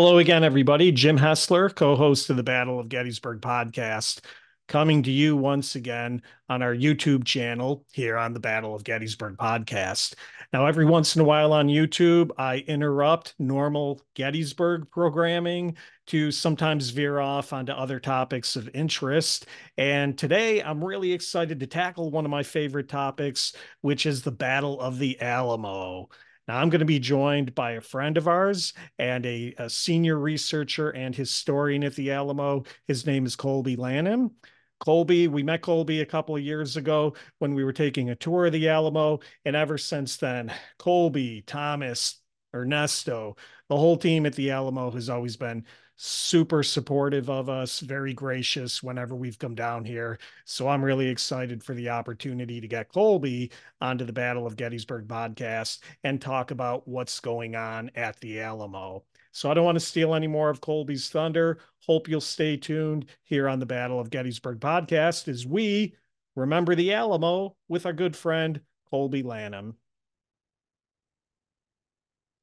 Hello again, everybody. Jim Hessler, co-host of the Battle of Gettysburg podcast, coming to you once again on our YouTube channel here on the Battle of Gettysburg podcast. Now, every once in a while on YouTube, I interrupt normal Gettysburg programming to sometimes veer off onto other topics of interest. And today I'm really excited to tackle one of my favorite topics, which is the Battle of the Alamo. Now, I'm going to be joined by a friend of ours and a senior researcher and historian at the Alamo. His name is Kolby Lanham. Kolby, we met Kolby a couple of years ago when we were taking a tour of the Alamo. And ever since then, Kolby, Thomas, Ernesto, the whole team at the Alamo has always been super supportive of us, very gracious whenever we've come down here. So I'm really excited for the opportunity to get Kolby onto the Battle of Gettysburg podcast and talk about what's going on at the Alamo. So I don't want to steal any more of Kolby's thunder. Hope you'll stay tuned here on the Battle of Gettysburg podcast as we remember the Alamo with our good friend Kolby Lanham.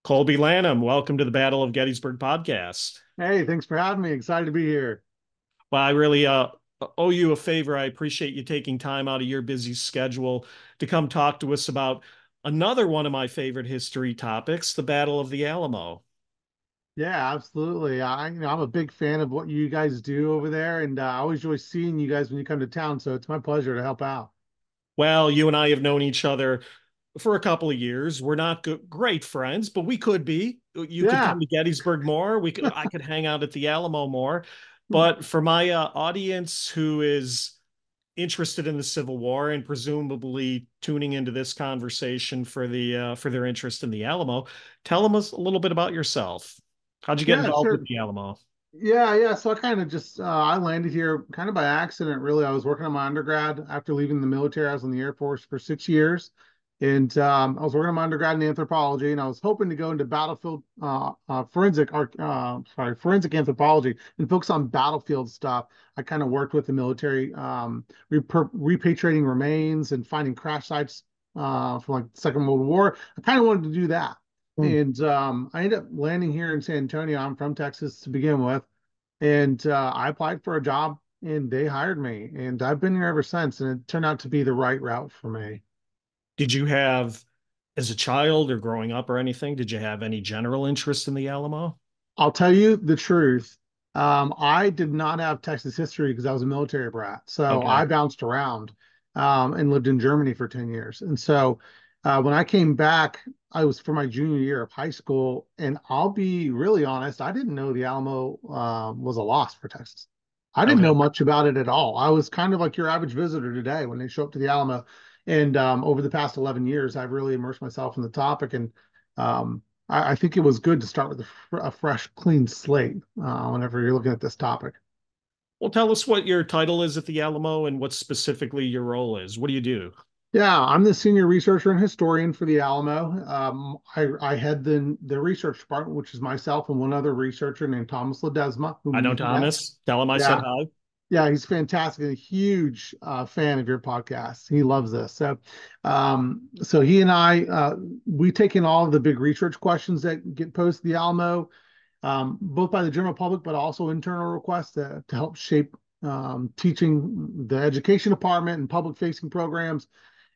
Kolby Lanham, welcome to the Battle of Gettysburg podcast. Hey, thanks for having me. Excited to be here. Well, I really owe you a favor. I appreciate you taking time out of your busy schedule to come talk to us about another one of my favorite history topics, the Battle of the Alamo. Yeah, absolutely. I'm a big fan of what you guys do over there, and I always enjoy seeing you guys when you come to town, so it's my pleasure to help out. Well, you and I have known each other for a couple of years. We're not great friends, but we could be. You could come to Gettysburg more. We could, I could hang out at the Alamo more. But for my audience who is interested in the Civil War and presumably tuning into this conversation for their interest in the Alamo, tell them a little bit about yourself. How'd you get involved with the Alamo? Yeah. So I kind of just, I landed here kind of by accident, really. I was working on my undergrad after leaving the military. I was in the Air Force for 6 years. And I was working on my undergrad in anthropology, and I was hoping to go into battlefield forensic anthropology and focus on battlefield stuff. I kind of worked with the military, repatriating remains and finding crash sites from like the Second World War. I kind of wanted to do that. Mm. And I ended up landing here in San Antonio. I'm from Texas to begin with. And I applied for a job, and they hired me. And I've been here ever since, and it turned out to be the right route for me. Did you have, as a child or growing up or anything, did you have any general interest in the Alamo? I'll tell you the truth. I did not have Texas history because I was a military brat. So I bounced around and lived in Germany for 10 years. And so when I came back, I was for my junior year of high school. And I'll be really honest, I didn't know the Alamo was a loss for Texas. I didn't know much about it at all. I was kind of like your average visitor today when they show up to the Alamo. And over the past 11 years, I've really immersed myself in the topic. And I think it was good to start with a fresh, clean slate whenever you're looking at this topic. Well, tell us what your title is at the Alamo and what specifically your role is. What do you do? Yeah, I'm the senior researcher and historian for the Alamo. I head the research department, which is myself and one other researcher named Thomas Ledesma. I know Thomas. Tell him I said hi. Yeah, he's fantastic and a huge fan of your podcast. He loves this. So so he and I, we take in all of the big research questions that get posted to the Alamo, both by the general public, but also internal requests to help shape teaching, the education department, and public-facing programs.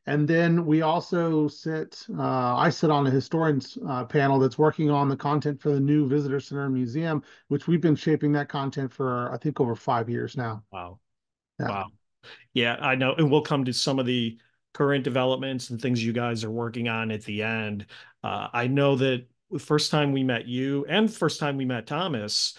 And then we also sit, I sit on a historians panel that's working on the content for the new Visitor Center and Museum, which we've been shaping that content for, I think, over 5 years now. Wow. Yeah. Wow. Yeah, I know. And we'll come to some of the current developments and things you guys are working on at the end. I know that the first time we met you and first time we met Thomas,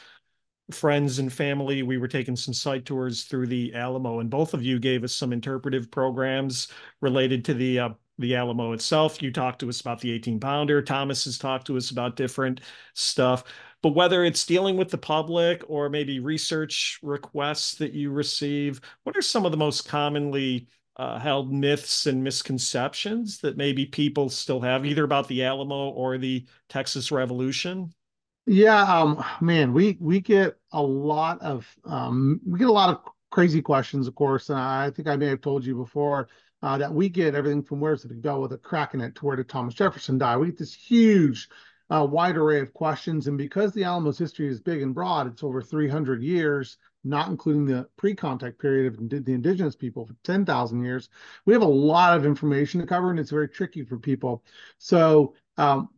friends and family, we were taking some site tours through the Alamo, and both of you gave us some interpretive programs related to the Alamo itself. You talked to us about the 18-pounder. Thomas has talked to us about different stuff. But whether it's dealing with the public or maybe research requests that you receive, what are some of the most commonly held myths and misconceptions that maybe people still have, either about the Alamo or the Texas Revolution? Yeah, man, we get a lot of crazy questions, of course, and I think I may have told you before that we get everything from where's the Big Bell with a crack in it to where did Thomas Jefferson die. We get this huge a wide array of questions. And because the Alamo's history is big and broad, it's over 300 years, not including the pre-contact period of the indigenous people for 10,000 years, we have a lot of information to cover, and it's very tricky for people. So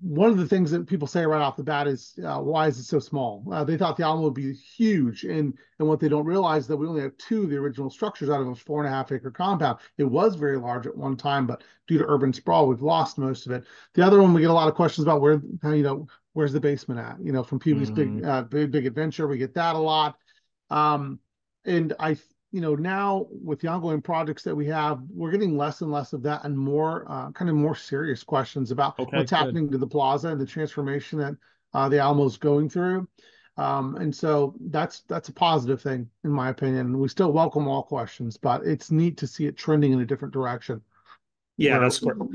one of the things that people say right off the bat is, why is it so small? They thought the Alamo would be huge, and what they don't realize is that we only have two of the original structures out of a 4.5 acre compound. It was very large at one time, but due to urban sprawl, we've lost most of it. The other one, we get a lot of questions about where, where's the basement at? You know, from Pee-wee's Big Adventure, we get that a lot. And now with the ongoing projects that we have, we're getting less and less of that and more kind of more serious questions about what's happening to the plaza and the transformation that the Alamo's going through. And so that's a positive thing, in my opinion. We still welcome all questions, but it's neat to see it trending in a different direction. Yeah, that's cool.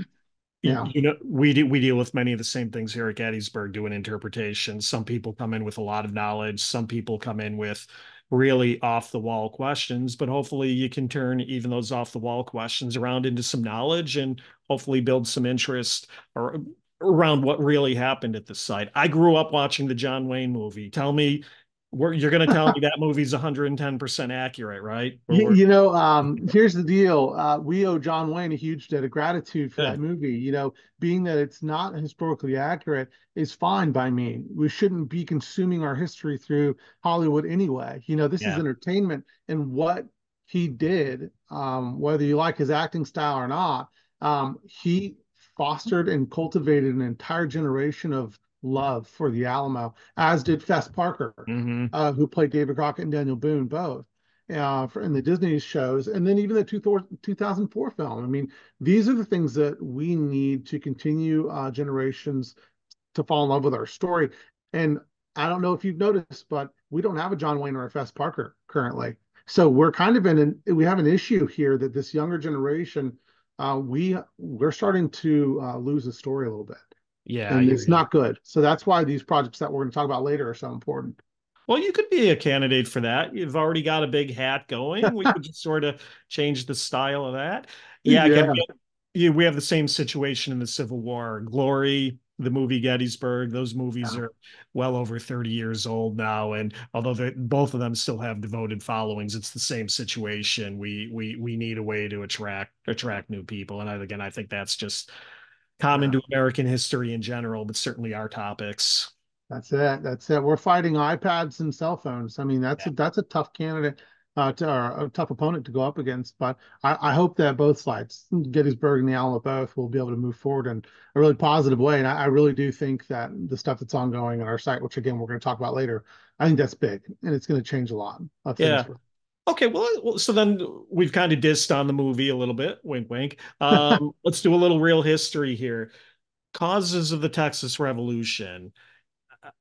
Yeah. You know, we deal with many of the same things here at Gettysburg doing interpretation. Some people come in with a lot of knowledge. Some people come in with really off-the-wall questions, but hopefully you can turn even those off-the-wall questions around into some knowledge and hopefully build some interest around what really happened at the site. I grew up watching the John Wayne movie. Tell me, you're going to tell me that movie's 110% accurate, right? Here's the deal. We owe John Wayne a huge debt of gratitude for that movie. You know, being that it's not historically accurate is fine by me. We shouldn't be consuming our history through Hollywood anyway. You know, this is entertainment, and what he did, whether you like his acting style or not, he fostered and cultivated an entire generation of love for the Alamo, as did Fess Parker, who played David Crockett and Daniel Boone both in the Disney shows, and then even the 2004 film. I mean, these are the things that we need to continue generations to fall in love with our story. And I don't know if you've noticed, but we don't have a John Wayne or a Fess Parker currently. So we're kind of we have an issue here that this younger generation, we're starting to lose the story a little bit. Yeah, and it's not good. So that's why these projects that we're going to talk about later are so important. Well, you could be a candidate for that. You've already got a big hat going. We could just sort of change the style of that. Yeah, yeah. We have the same situation in the Civil War. Glory, the movie Gettysburg, those movies are well over 30 years old now. And although both of them still have devoted followings, it's the same situation. We need a way to attract new people. And again, I think that's just common to American history in general, but certainly our topics. That's it. That's it. We're fighting iPads and cell phones. I mean, that's a tough candidate or a tough opponent to go up against. But I hope that both sides, Gettysburg and the Alamo, both will be able to move forward in a really positive way. And I really do think that the stuff that's ongoing on our site, which again we're going to talk about later, I think that's big, and it's going to change a lot of things. Yeah. Okay, well, so then we've kind of dissed on the movie a little bit, wink, wink. Let's do a little real history here. Causes of the Texas Revolution.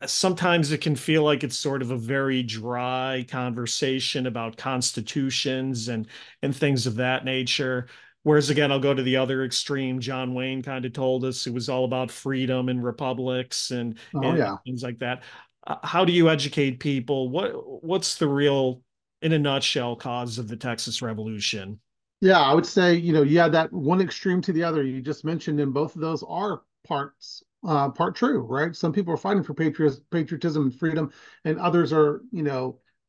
Sometimes it can feel like it's sort of a very dry conversation about constitutions and things of that nature. Whereas, again, I'll go to the other extreme. John Wayne kind of told us it was all about freedom and republics and things like that. How do you educate people? What's the real, in a nutshell, cause of the Texas Revolution? Yeah, I would say, that one extreme to the other you just mentioned, and both of those are part true, right? Some people are fighting for patriotism and freedom, and others are,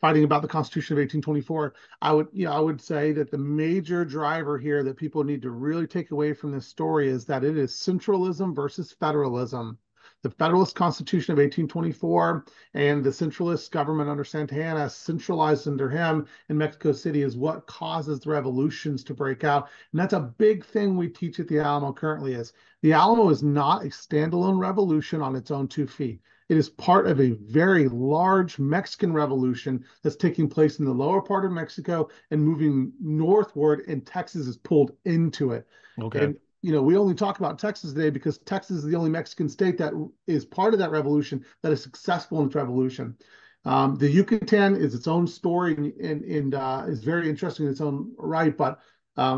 fighting about the Constitution of 1824. I would say that the major driver here that people need to really take away from this story is that it is centralism versus federalism. The Federalist Constitution of 1824 and the centralist government under Santa Anna, centralized under him in Mexico City, is what causes the revolutions to break out. And that's a big thing we teach at the Alamo currently is the Alamo is not a standalone revolution on its own two feet. It is part of a very large Mexican revolution that's taking place in the lower part of Mexico and moving northward, and Texas is pulled into it. Okay. And, we only talk about Texas today because Texas is the only Mexican state that is part of that revolution that is successful in its revolution. The Yucatan is its own story and is very interesting in its own right, but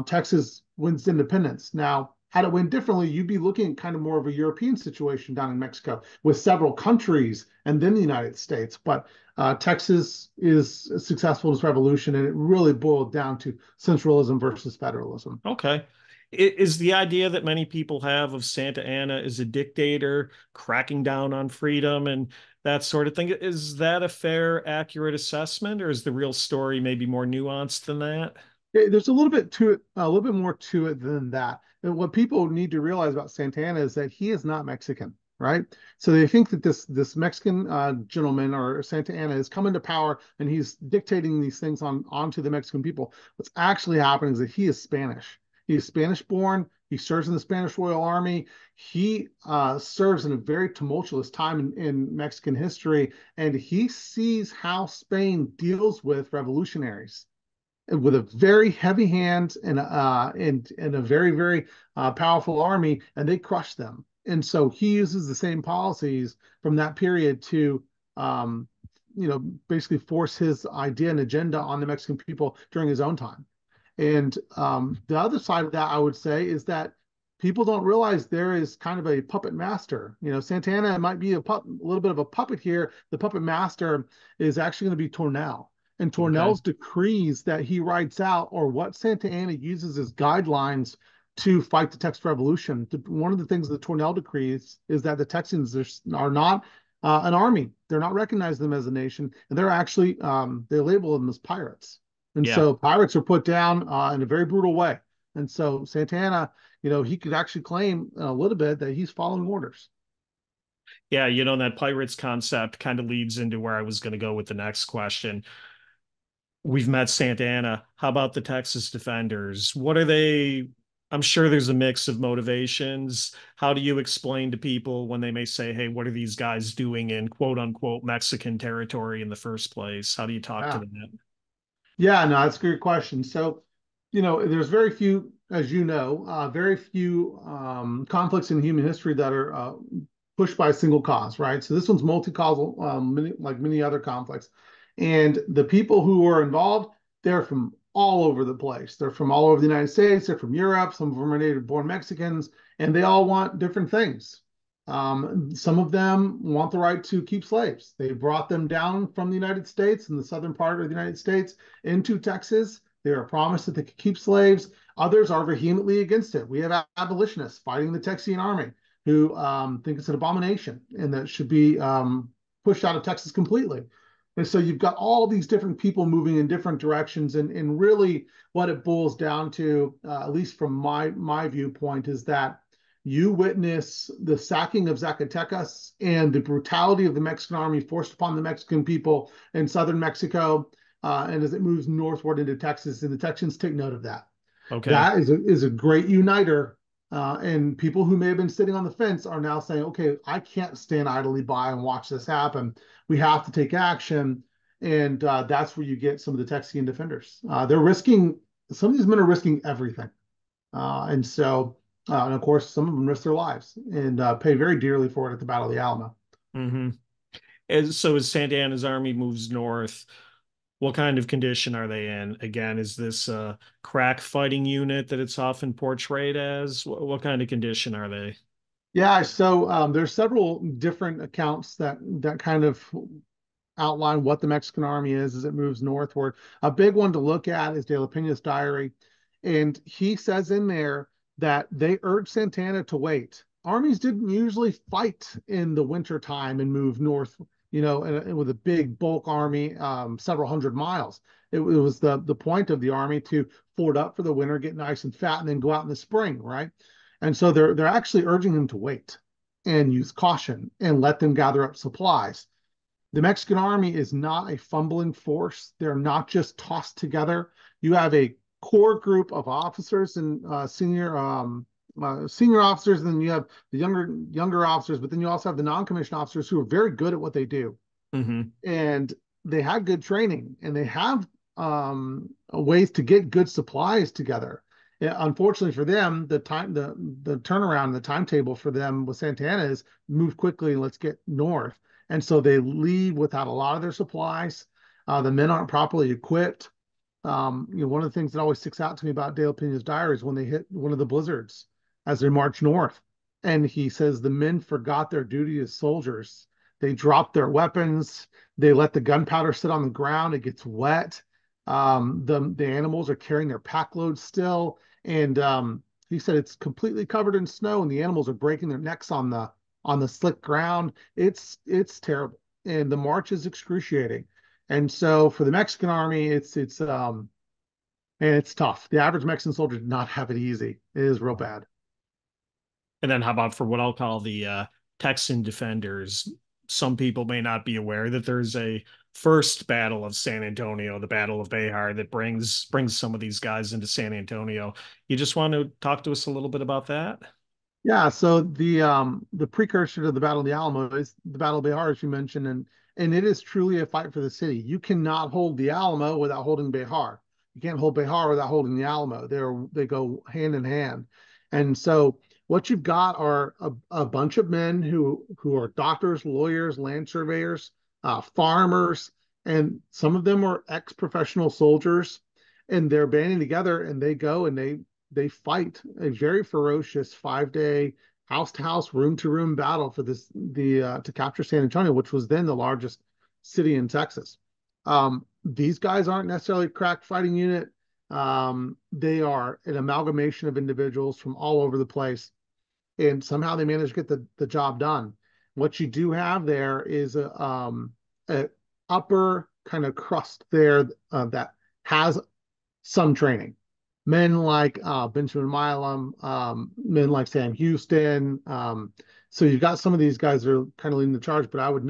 Texas wins independence. Now, had it win differently, you'd be looking at kind of more of a European situation down in Mexico with several countries and then the United States. But Texas is successful in its revolution, and it really boiled down to centralism versus federalism. Okay. is the idea that many people have of Santa Anna as a dictator cracking down on freedom and that sort of thing. Is that a fair, accurate assessment, or is the real story maybe more nuanced than that? There's a little bit to it, a little bit more to it than that. And what people need to realize about Santa Anna is that he is not Mexican, right? So they think that this Mexican gentleman or Santa Anna is coming to power and he's dictating these things onto the Mexican people. What's actually happening is that he is Spanish. He is Spanish born. He serves in the Spanish Royal Army. He serves in a very tumultuous time in Mexican history, and he sees how Spain deals with revolutionaries with a very heavy hand and a very, very powerful army, and they crush them. And so he uses the same policies from that period to, you know, basically force his idea and agenda on the Mexican people during his own time. And the other side of that, I would say, is that people don't realize there is kind of a puppet master. You know, Santa Anna might be a little bit of a puppet here. The puppet master is actually going to be Tornel. And Tornel's decrees that he writes out are what Santa Anna uses as guidelines to fight the Texas Revolution. One of the things that Tornel decrees is that the Texans are not an army. They're not recognizing them as a nation. And they're actually, they label them as pirates. And so pirates are put down in a very brutal way. And so Santa Anna, you know, he could actually claim a little bit that he's following orders. Yeah, you know, that pirates concept kind of leads into where I was going to go with the next question. We've met Santa Anna. How about the Texas Defenders? What are they? I'm sure there's a mix of motivations. How do you explain to people when they may say, hey, what are these guys doing in quote unquote Mexican territory in the first place? How do you talk to them? Yeah, no, that's a good question. So, you know, there's very few, as you know, very few conflicts in human history that are pushed by a single cause, right? So this one's multi-causal, like many other conflicts. And the people who are involved, they're from all over the place. They're from all over the United States. They're from Europe. Some of them are native-born Mexicans, and they all want different things. Some of them want the right to keep slaves. They brought them down from the United States and the southern part of the United States into Texas. They are promised that they could keep slaves. Others are vehemently against it. We have abolitionists fighting the Texian army who think it's an abomination and that should be pushed out of Texas completely. And so you've got all these different people moving in different directions. And really what it boils down to, at least from my viewpoint, is that you witness the sacking of Zacatecas and the brutality of the Mexican army forced upon the Mexican people in southern Mexico, and as it moves northward into Texas, and the Texans take note of that. Okay, that is a great uniter, and people who may have been sitting on the fence are now saying, okay, I can't stand idly by and watch this happen. We have to take action, and that's where you get some of the Texian defenders. They're risking, some of these men are risking everything, and so. And of course, some of them risk their lives and pay very dearly for it at the Battle of the Alamo. Mm-hmm. And so as Santa Anna's army moves north, what kind of condition are they in? Again, is this a crack fighting unit that it's often portrayed as? What kind of condition are they? Yeah, so there's several different accounts that kind of outline what the Mexican army is as it moves northward. A big one to look at is De la Pena's diary. And he says in there that they urged Santa Anna to wait. Armies didn't usually fight in the winter time and move north, you know, and with a big bulk army, several hundred miles. It was the point of the army to ford up for the winter, get nice and fat, and then go out in the spring, right? And so they're actually urging him to wait and use caution and let them gather up supplies. The Mexican army is not a fumbling force. They're not just tossed together. You have a core group of officers and senior officers, and then you have the younger officers, but then you also have the non-commissioned officers who are very good at what they do. Mm-hmm. And they had good training, and they have ways to get good supplies together. And unfortunately for them, the turnaround, the timetable for them with Santa Anna is move quickly and let's get north. And so they leave without a lot of their supplies. The men aren't properly equipped. You know, one of the things that always sticks out to me about De La Pena's diary is when they hit one of the blizzards as they march north. And he says the men forgot their duty as soldiers. They dropped their weapons. They let the gunpowder sit on the ground. It gets wet. The animals are carrying their pack loads still. And He said it's completely covered in snow, and the animals are breaking their necks on the slick ground. It's terrible, and the march is excruciating. And so for the Mexican army, it's tough. The average Mexican soldier did not have it easy. It is real bad. And then how about for what I'll call the Texan defenders? Some people may not be aware that there's a first battle of San Antonio, the Battle of Béjar, that brings some of these guys into San Antonio. You just want to talk to us a little bit about that? Yeah, so the precursor to the Battle of the Alamo is the Battle of Béjar, as you mentioned, and it is truly a fight for the city. You cannot hold the Alamo without holding Béjar. You can't hold Béjar without holding the Alamo. They go hand in hand. And so what you've got are a bunch of men who are doctors, lawyers, land surveyors, farmers, and some of them are ex-professional soldiers, and they're banding together, and they go and they fight a very ferocious 5-day house-to-house, room-to-room battle for to capture San Antonio, which was then the largest city in Texas. These guys aren't necessarily a crack fighting unit. They are an amalgamation of individuals from all over the place, and somehow they manage to get the job done. What you do have there is a upper kind of crust there that has some training. Men like Benjamin Milam, men like Sam Houston. So you've got some of these guys that are kind of leading the charge, but I'd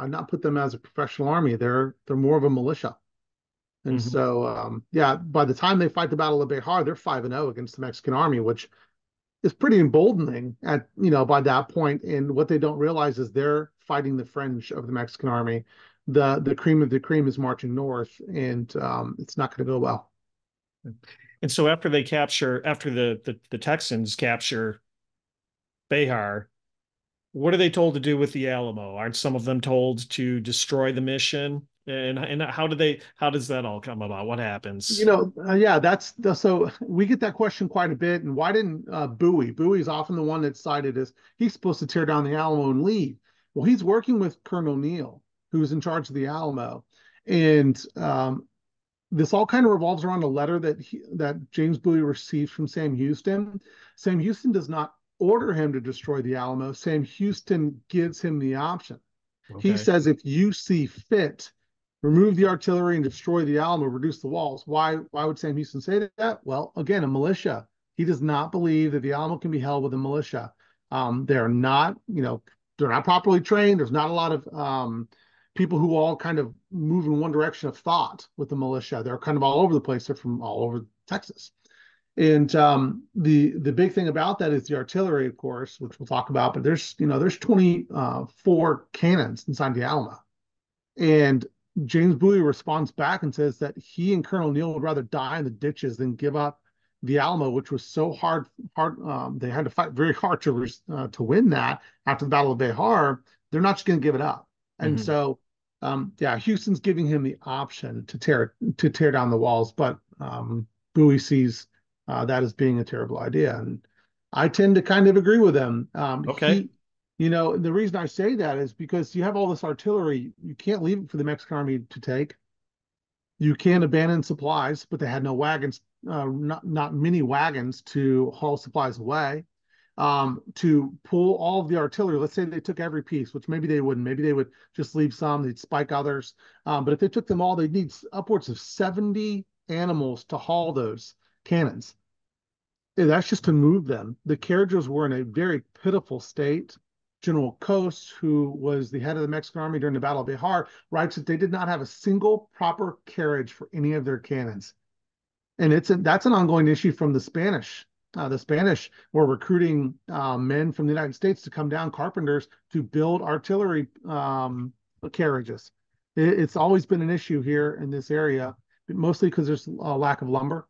not put them as a professional army. They're more of a militia. And mm-hmm. So, yeah, by the time they fight the Battle of Béjar, they're 5-0 against the Mexican army, which is pretty emboldening by that point. And what they don't realize is they're fighting the fringe of the Mexican army. The cream of the cream is marching north, and it's not going to go well. And so after they capture, after the Texans capture Béjar, what are they told to do with the Alamo? Aren't some of them told to destroy the mission? And how does that all come about? What happens? So we get that question quite a bit. And why didn't Bowie? Bowie's often the one that's cited as he's supposed to tear down the Alamo and leave. Well, he's working with Colonel Neal, who's in charge of the Alamo, and this all kind of revolves around a letter that James Bowie received from Sam Houston. Sam Houston does not order him to destroy the Alamo. Sam Houston gives him the option. Okay. He says, if you see fit, remove the artillery and destroy the Alamo, reduce the walls. Why would Sam Houston say that? Well, again, a militia. He does not believe that the Alamo can be held with a militia. They're not properly trained. There's not a lot of people who all kind of move in one direction of thought with the militia. They're kind of all over the place. They're from all over Texas. And the big thing about that is the artillery, of course, which we'll talk about, but there's 24 cannons inside the Alamo. And James Bowie responds back and says that he and Colonel Neal would rather die in the ditches than give up the Alamo, which was so hard. They had to fight very hard to win that after the Battle of Béjar. They're not just going to give it up. And mm-hmm. So, Houston's giving him the option to tear down the walls, but Bowie sees that as being a terrible idea. And I tend to kind of agree with him. Okay. The reason I say that is because you have all this artillery. You can't leave it for the Mexican army to take. You can't abandon supplies, but they had no wagons, not many wagons to haul supplies away. To pull all of the artillery, let's say they took every piece, which maybe they wouldn't. Maybe they would just leave some. They'd spike others. But if they took them all, they'd need upwards of 70 animals to haul those cannons. And that's just to move them. The carriages were in a very pitiful state. General Coates, who was the head of the Mexican army during the Battle of Béjar, writes that they did not have a single proper carriage for any of their cannons. And that's an ongoing issue from the Spanish. The Spanish were recruiting men from the United States to come down, carpenters, to build artillery carriages. It's always been an issue here in this area, mostly because there's a lack of lumber.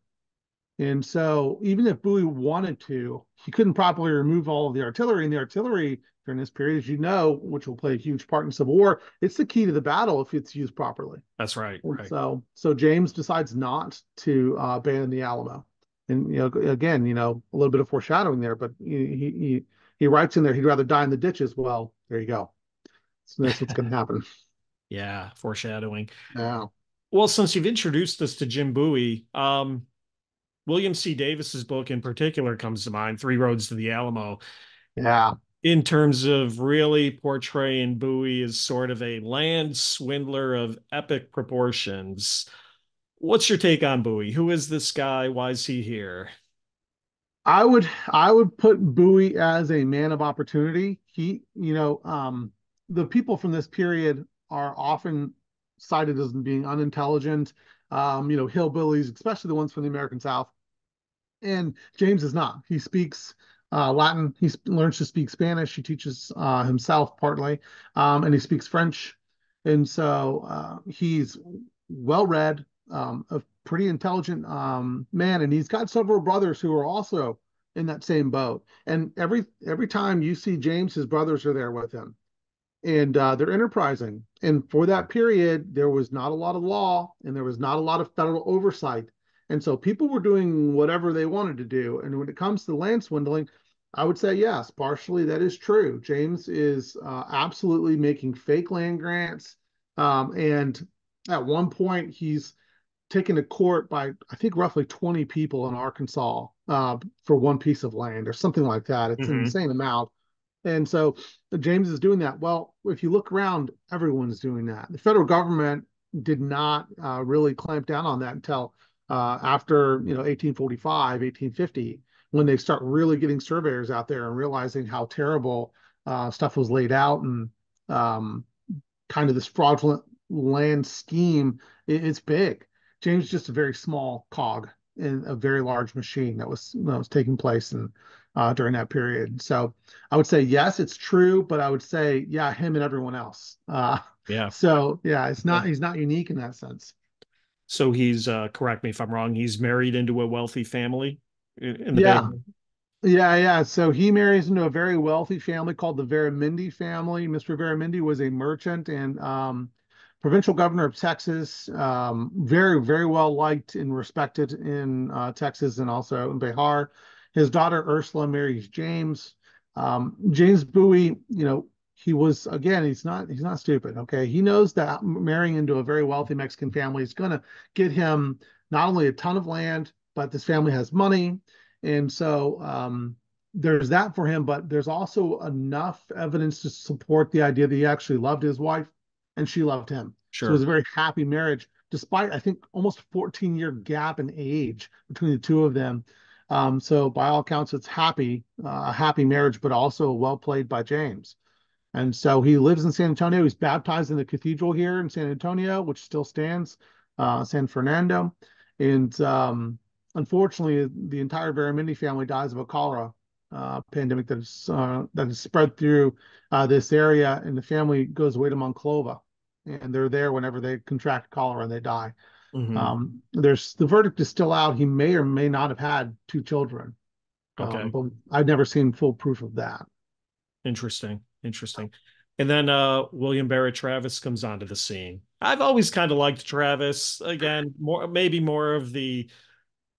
And so even if Bowie wanted to, he couldn't properly remove all of the artillery. And the artillery during this period, as you know, which will play a huge part in Civil War, it's the key to the battle if it's used properly. That's right. Right. So James decides not to abandon the Alamo. And, a little bit of foreshadowing there, but he writes in there, he'd rather die in the ditches. Well, there you go. So that's what's going to happen. Yeah, foreshadowing. Yeah. Well, since you've introduced us to Jim Bowie, William C. Davis's book in particular comes to mind, Three Roads to the Alamo. Yeah. In terms of really portraying Bowie as sort of a land swindler of epic proportions. What's your take on Bowie? Who is this guy? Why is he here? I would put Bowie as a man of opportunity. He, the people from this period are often cited as being unintelligent, hillbillies, especially the ones from the American South. And James is not. He speaks Latin. He learns to speak Spanish. He teaches himself partly, and he speaks French. And so he's well-read, a pretty intelligent man, and he's got several brothers who are also in that same boat. And every time you see James, his brothers are there with him, and they're enterprising. And for that period, there was not a lot of law, and there was not a lot of federal oversight. And so people were doing whatever they wanted to do. And when it comes to land swindling, I would say, yes, partially that is true. James is absolutely making fake land grants. And at one point, he's taken to court by, I think, roughly 20 people in Arkansas for one piece of land or something like that. It's an insane amount. And so James is doing that. Well, if you look around, everyone's doing that. The federal government did not really clamp down on that until after 1845, 1850, when they start really getting surveyors out there and realizing how terrible stuff was laid out, and kind of this fraudulent land scheme. It's big. James is just a very small cog in a very large machine that was taking place and during that period. So I would say, yes, it's true, but I would say, yeah, him and everyone else. So yeah, he's not unique in that sense. So he's, correct me if I'm wrong, he's married into a wealthy family in the Yeah. So he marries into a very wealthy family called the Veramendi family. Mr. Veramendi was a merchant and provincial governor of Texas, very, very well liked and respected in Texas and also in Béjar. His daughter Ursula marries James. James Bowie, he was, again, he's not stupid, okay? He knows that marrying into a very wealthy Mexican family is going to get him not only a ton of land, but this family has money. And so there's that for him, but there's also enough evidence to support the idea that he actually loved his wife and she loved him. Sure. So it was a very happy marriage, despite, I think, almost a 14-year gap in age between the two of them. So by all accounts, it's a happy marriage, but also well played by James. And so he lives in San Antonio. He's baptized in the cathedral here in San Antonio, which still stands, San Fernando. And unfortunately, the entire Veramendi family dies of a cholera pandemic that is spread through this area. And the family goes away to Monclova. And they're there whenever they contract cholera and they die. Mm-hmm. The verdict is still out. He may or may not have had two children. Okay. But I've never seen full proof of that. Interesting. And then William Barrett Travis comes onto the scene. I've always kind of liked Travis. Again, more of the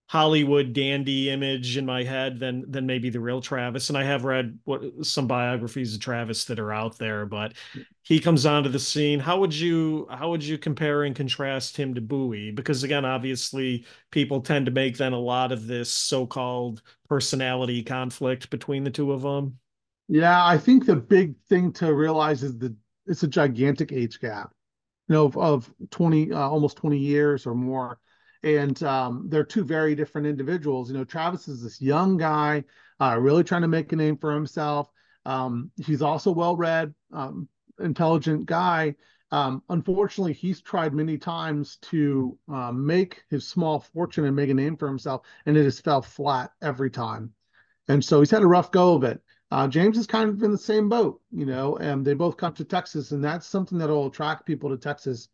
Hollywood dandy image in my head than maybe the real Travis. And I have read some biographies of Travis that are out there, but he comes onto the scene. How would you compare and contrast him to Bowie? Because again, obviously people tend to make then a lot of this so-called personality conflict between the two of them. Yeah, I think the big thing to realize is that it's a gigantic age gap, of 20, almost 20 years or more. And they're two very different individuals. Travis is this young guy, really trying to make a name for himself. He's also well-read, intelligent guy. Unfortunately, he's tried many times to make his small fortune and make a name for himself, and it has fell flat every time. And so he's had a rough go of it. James is kind of in the same boat, and they both come to Texas, and that's something that will attract people to Texas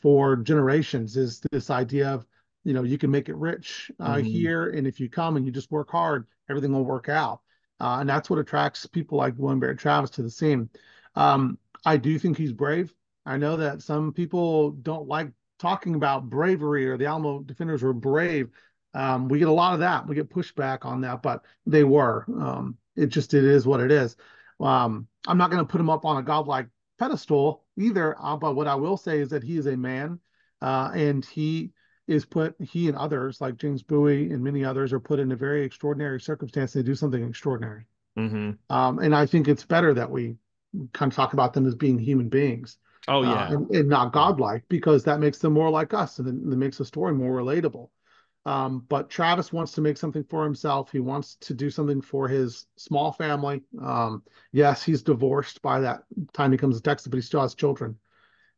for generations, is this idea of, you can make it rich here, and if you come and you just work hard, everything will work out. And that's what attracts people like William Barrett Travis to the scene. I do think he's brave. I know that some people don't like talking about bravery, or the Alamo defenders were brave. We get a lot of that. We get pushback on that, but they were. It is what it is. I'm not going to put him up on a godlike pedestal either, but what I will say is that he is a man, and he is put, he and others like James Bowie and many others are put in a very extraordinary circumstance. They do something extraordinary. Mm-hmm. And I think it's better that we kind of talk about them as being human beings. Oh, yeah. And not godlike, because that makes them more like us, and it makes the story more relatable. But Travis wants to make something for himself. He wants to do something for his small family. Yes, he's divorced by that time he comes to Texas, but he still has children.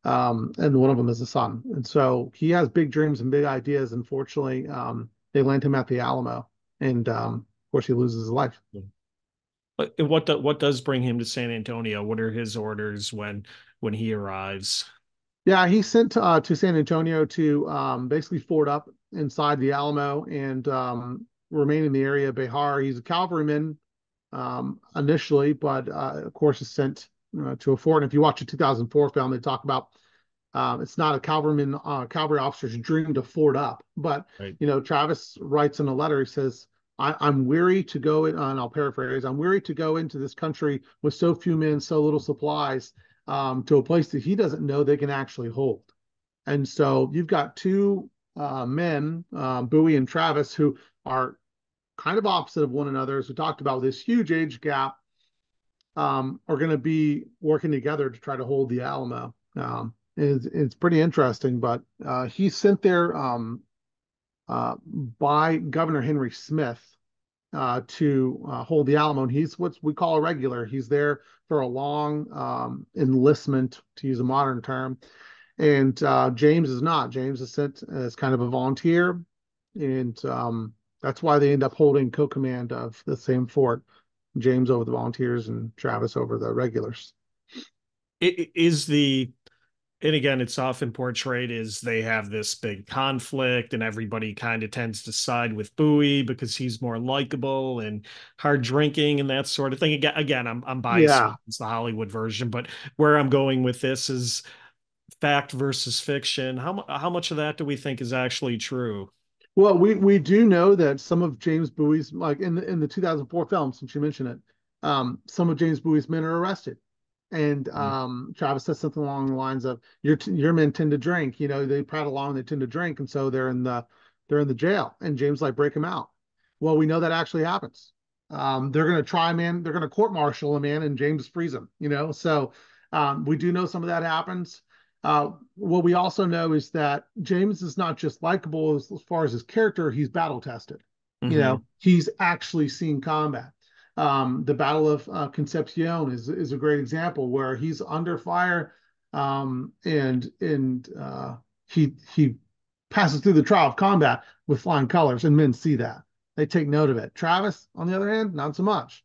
And one of them is a son. And so he has big dreams and big ideas. Unfortunately, they land him at the Alamo. And, of course, he loses his life. Yeah. But what does bring him to San Antonio? What are his orders when he arrives? Yeah, he's sent to San Antonio to basically fort up inside the Alamo and remain in the area of Béjar. He's a cavalryman initially, but of course is sent to a fort. And if you watch the 2004 film, they talk about it's not a cavalryman, cavalry officer's dream to fort up. But, right. You know, Travis writes in a letter, he says, I'm weary to go in, and I'll paraphrase, I'm weary to go into this country with so few men, so little supplies, to a place that he doesn't know they can actually hold. And so you've got two men, Bowie and Travis, who are kind of opposite of one another, as we talked about, this huge age gap, are going to be working together to try to hold the Alamo. It's pretty interesting, but he's sent there by Governor Henry Smith to hold the Alamo. And he's what we call a regular. He's there for a long enlistment, to use a modern term. And James is not. James is sent as kind of a volunteer. And that's why they end up holding co-command of the same fort. James over the volunteers and Travis over the regulars. It is the... And again, it's often portrayed as they have this big conflict and everybody kind of tends to side with Bowie because he's more likable and hard drinking and that sort of thing. Again, I'm biased. Yeah. It's the Hollywood version, but where I'm going with this is fact versus fiction. How much of that do we think is actually true? Well, we do know that some of James Bowie's, like in the 2004 film, since you mentioned it, some of James Bowie's men are arrested. And Travis says something along the lines of your men tend to drink, you know, they prattle along, they tend to drink. And so they're in the jail, and James like, break them out. Well, we know that actually happens. They're going to try a man. They're going to court martial a man, and James frees him, you know? So we do know some of that happens. What we also know is that James is not just likable as far as his character. He's battle tested, mm-hmm. You know, he's actually seen combat. The Battle of Concepcion is a great example where he's under fire, and he passes through the trial of combat with flying colors, and men see that. They take note of it. Travis, on the other hand, not so much.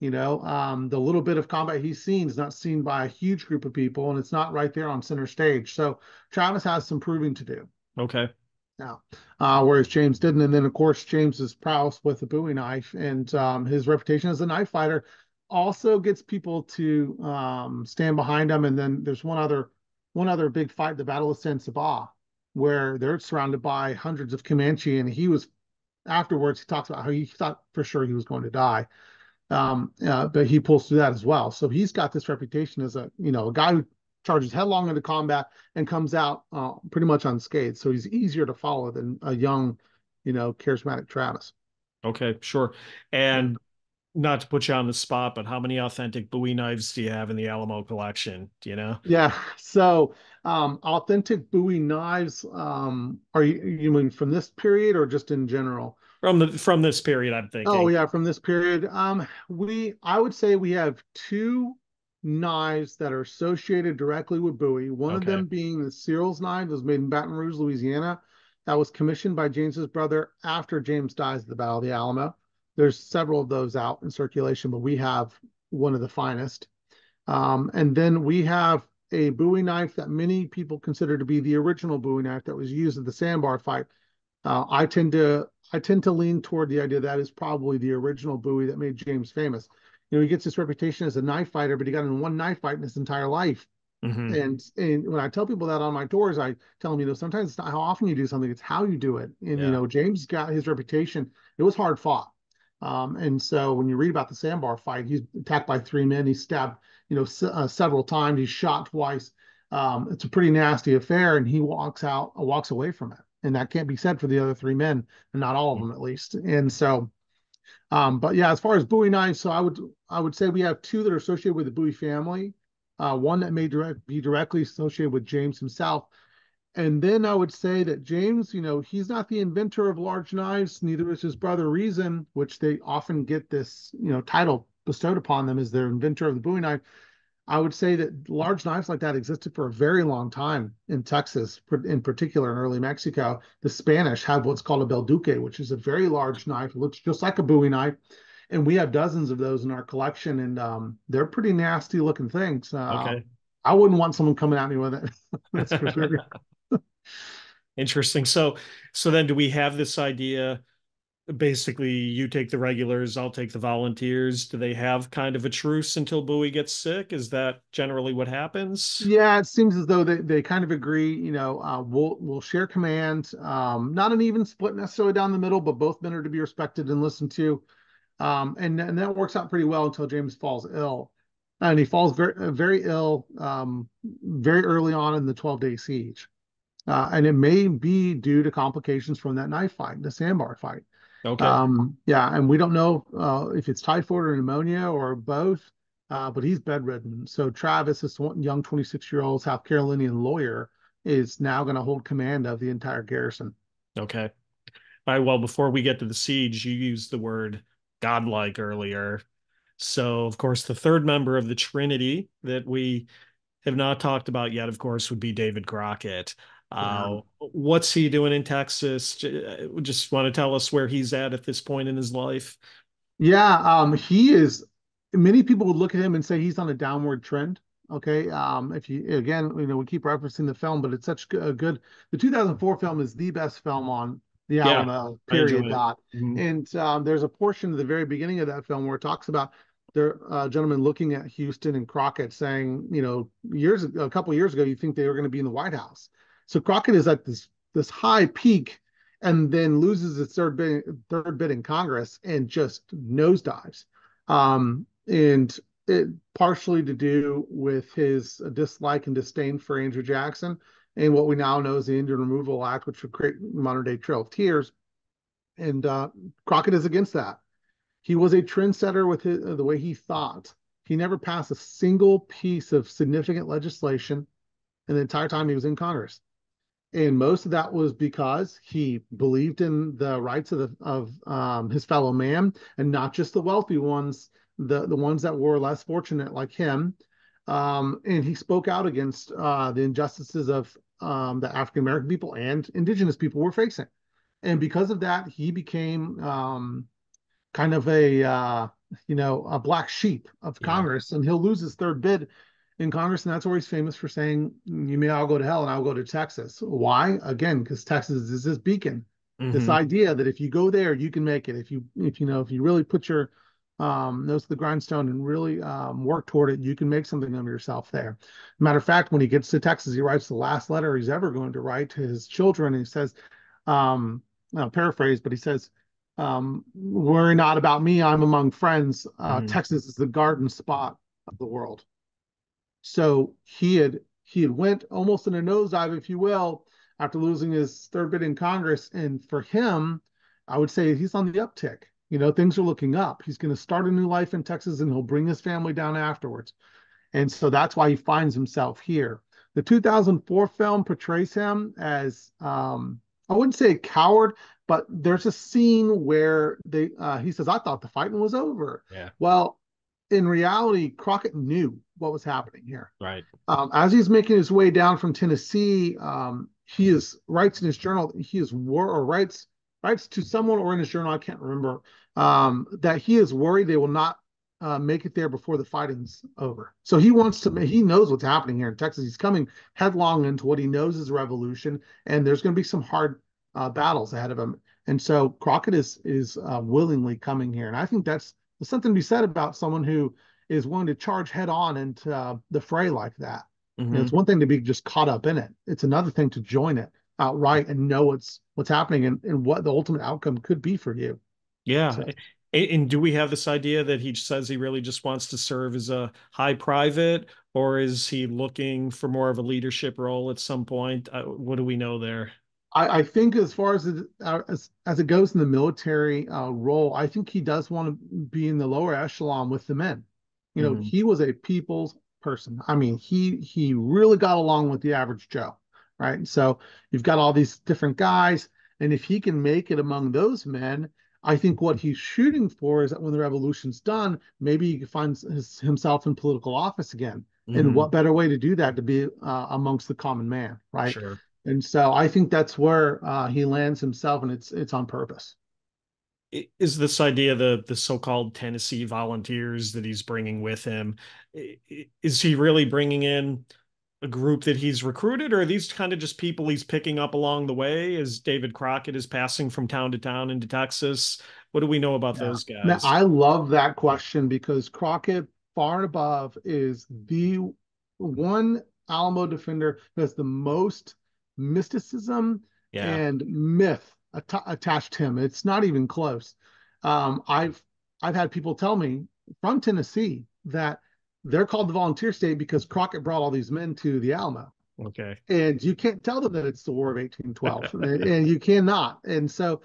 You know, the little bit of combat he's seen is not seen by a huge group of people, and it's not right there on center stage. So Travis has some proving to do. Okay. Now, whereas James didn't. And then, of course, James's prowess with the Bowie knife and his reputation as a knife fighter also gets people to stand behind him. And then there's one other big fight, the Battle of Sandbar, where they're surrounded by hundreds of Comanche. And he was, afterwards, he talks about how he thought for sure he was going to die. But he pulls through that as well. So he's got this reputation as a guy who charges headlong into combat and comes out pretty much unscathed. So he's easier to follow than a young, charismatic Travis. Okay, sure. And not to put you on the spot, but how many authentic Bowie knives do you have in the Alamo collection? Do you know? Yeah. So authentic Bowie knives, are you mean from this period or just in general? From this period, I'm thinking. Oh yeah, from this period. I would say we have two knives that are associated directly with Bowie. One of them being the Searles knife that was made in Baton Rouge, Louisiana, that was commissioned by James's brother after James dies at the Battle of the Alamo. There's several of those out in circulation, but we have one of the finest. And then we have a Bowie knife that many people consider to be the original Bowie knife that was used at the Sandbar fight. I tend to lean toward the idea that is probably the original Bowie that made James famous. You know, he gets this reputation as a knife fighter, but he got in one knife fight in his entire life. Mm-hmm. And when I tell people that on my tours, I tell them, sometimes it's not how often you do something, it's how you do it. And, James got his reputation. It was hard fought. And so when you read about the Sandbar fight, he's attacked by three men. He's stabbed, several times. He's shot twice. It's a pretty nasty affair, and he walks away from it. And that can't be said for the other three men, and not all of them at least. And so, but yeah, as far as Bowie knives, so I would say we have two that are associated with the Bowie family, one that may be directly associated with James himself. And then I would say that James, you know, he's not the inventor of large knives, neither is his brother Reason, which they often get this, you know, title bestowed upon them as their inventor of the Bowie knife. I would say that large knives like that existed for a very long time in Texas, in particular in early Mexico. The Spanish have what's called a belduque, which is a very large knife, looks just like a Bowie knife. And we have dozens of those in our collection, and they're pretty nasty looking things. Okay. I wouldn't want someone coming at me with it. That's for sure. Interesting. So then do we have this idea, basically you take the regulars, I'll take the volunteers? Do they have kind of a truce until Bowie gets sick? Is that generally what happens? Yeah, it seems as though they kind of agree, you know, we'll share command, not an even split necessarily down the middle, but both men are to be respected and listened to. And that works out pretty well until James falls ill. And he falls very, very ill very early on in the 12-day siege. And it may be due to complications from that knife fight, the Sandbar fight. Okay. Yeah, and we don't know if it's typhoid or pneumonia or both, but he's bedridden. So Travis, this young 26-year-old South Carolinian lawyer, is now going to hold command of the entire garrison. Okay. All right, well, before we get to the siege, you used the word godlike earlier. So, of course, the third member of the Trinity that we have not talked about yet, of course, would be David Crockett. What's he doing in Texas? Just want to tell us where he's at this point in his life. Yeah, he is. Many people would look at him and say he's on a downward trend. Okay, if you again, you know, we keep referencing the film, but it's such a good. The 2004 film is the best film on the Alamo. Yeah, period. And there's a portion at the very beginning of that film where it talks about there gentlemen looking at Houston and Crockett saying, you know, a couple years ago, you think they were going to be in the White House. So Crockett is at this high peak and then loses his third bid in Congress and just nosedives. And it partially to do with his dislike and disdain for Andrew Jackson and what we now know as the Indian Removal Act, which would create modern day Trail of Tears. And Crockett is against that. He was a trendsetter with the way he thought. He never passed a single piece of significant legislation in the entire time he was in Congress. And most of that was because he believed in the rights of his fellow man, and not just the wealthy ones, the ones that were less fortunate like him. And he spoke out against the injustices of the African-American people and indigenous people were facing. And because of that, he became kind of a black sheep of Congress, and he'll lose his third bid in Congress, and that's where he's famous for saying, "You may all go to hell, and I'll go to Texas." Why? Again, because Texas is this beacon, this idea that if you go there, you can make it. If you really put your nose to the grindstone and really work toward it, you can make something of yourself there. Matter of fact, when he gets to Texas, he writes the last letter he's ever going to write to his children, and he says, I'll paraphrase, but he says, "Worry not about me. I'm among friends. Texas is the garden spot of the world." So he had went almost in a nosedive, if you will, after losing his third bid in Congress. And for him, I would say he's on the uptick. You know, things are looking up. He's going to start a new life in Texas, and he'll bring his family down afterwards. And so that's why he finds himself here. The 2004 film portrays him as, I wouldn't say a coward, but there's a scene where he says, "I thought the fighting was over." Yeah. Well, in reality, Crockett knew what was happening here. Right. As he's making his way down from Tennessee, he writes to someone or in his journal, I can't remember, that he is worried they will not make it there before the fighting's over. So he knows what's happening here in Texas. He's coming headlong into what he knows is revolution, and there's going to be some hard battles ahead of him. And so Crockett is willingly coming here. And I think there's something to be said about someone who is willing to charge head on into the fray like that. And it's one thing to be just caught up in it. It's another thing to join it outright and know what's happening and what the ultimate outcome could be for you. Yeah. So. And do we have this idea that he says he really just wants to serve as a high private, or is he looking for more of a leadership role at some point? What do we know there? I think as far as it goes in the military role, I think he does want to be in the lower echelon with the men. You know, he was a people's person. I mean, he really got along with the average Joe, right? So you've got all these different guys, and if he can make it among those men, I think what he's shooting for is that when the revolution's done, maybe he finds himself in political office again. And what better way to do that to be amongst the common man, right? Sure. And so I think that's where he lands himself, and it's on purpose. Is this idea the so-called Tennessee volunteers that he's bringing with him, is he really bringing in a group that he's recruited, or are these kind of just people he's picking up along the way as David Crockett is passing from town to town into Texas? What do we know about those guys? Now, I love that question, because Crockett, far and above, is the one Alamo defender who has the most mysticism and myth attached to him. It's not even close. I've had people tell me from Tennessee that they're called the Volunteer State because Crockett brought all these men to the Alamo. Okay. And you can't tell them that it's the War of 1812, and you cannot. And so,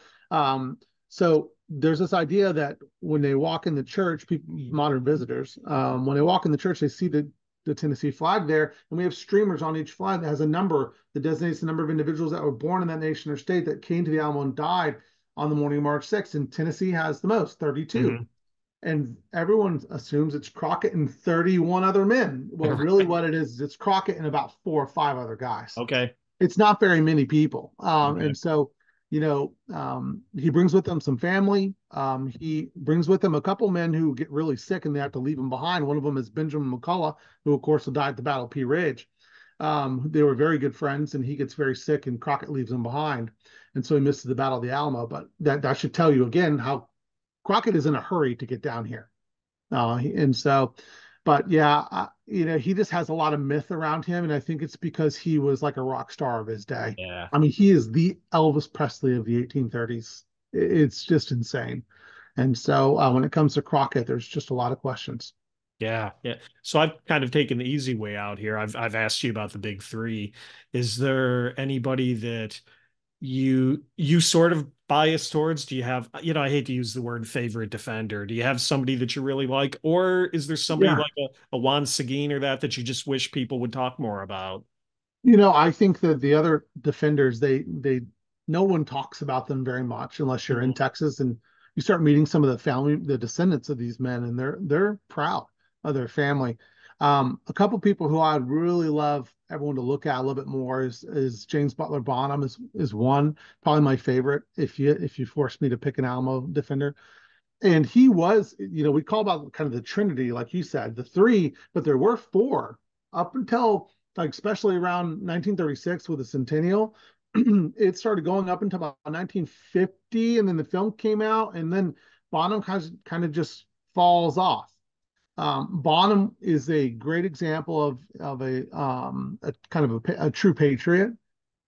so there's this idea that when they walk in the church, people, modern visitors, when they walk in the church, they see the Tennessee flag there, and we have streamers on each flag that has a number that designates the number of individuals that were born in that nation or state that came to the Alamo and died on the morning of March 6th, and Tennessee has the most, 32. And everyone assumes it's Crockett and 31 other men. Well, really what it is, it's Crockett and about 4 or 5 other guys. Okay. It's not very many people. And so, you know, he brings with them some family. He brings with them a couple men who get really sick and they have to leave him behind. One of them is Benjamin McCullough, who, of course, will die at the Battle of Pea Ridge. They were very good friends, and he gets very sick, and Crockett leaves him behind. And so he misses the Battle of the Alamo. But that should tell you, again, how Crockett is in a hurry to get down here. And so, but yeah, you know, he just has a lot of myth around him, and I think it's because he was like a rock star of his day. Yeah. I mean, he is the Elvis Presley of the 1830s. It's just insane. And so when it comes to Crockett, there's just a lot of questions. Yeah. Yeah. So I've kind of taken the easy way out here. I've asked you about the big three. Is there anybody that you sort of bias towards? Do you have, you know, I hate to use the word favorite defender, do you have somebody that you really like, or is there somebody like a Juan Seguin or that you just wish people would talk more about? You know, I think that the other defenders, they no one talks about them very much unless you're in Texas, and you start meeting some of the family, the descendants of these men, and they're proud of their family. A couple people who I'd really love everyone to look at a little bit more is James Butler Bonham is one, probably my favorite, if you forced me to pick an Alamo defender. And he was, you know, we call about kind of the Trinity, like you said, the three, but there were four up until, like, especially around 1936 with the Centennial. It started going up until about 1950, and then the film came out, and then Bonham kind of just falls off. Bonham is a great example of a true patriot.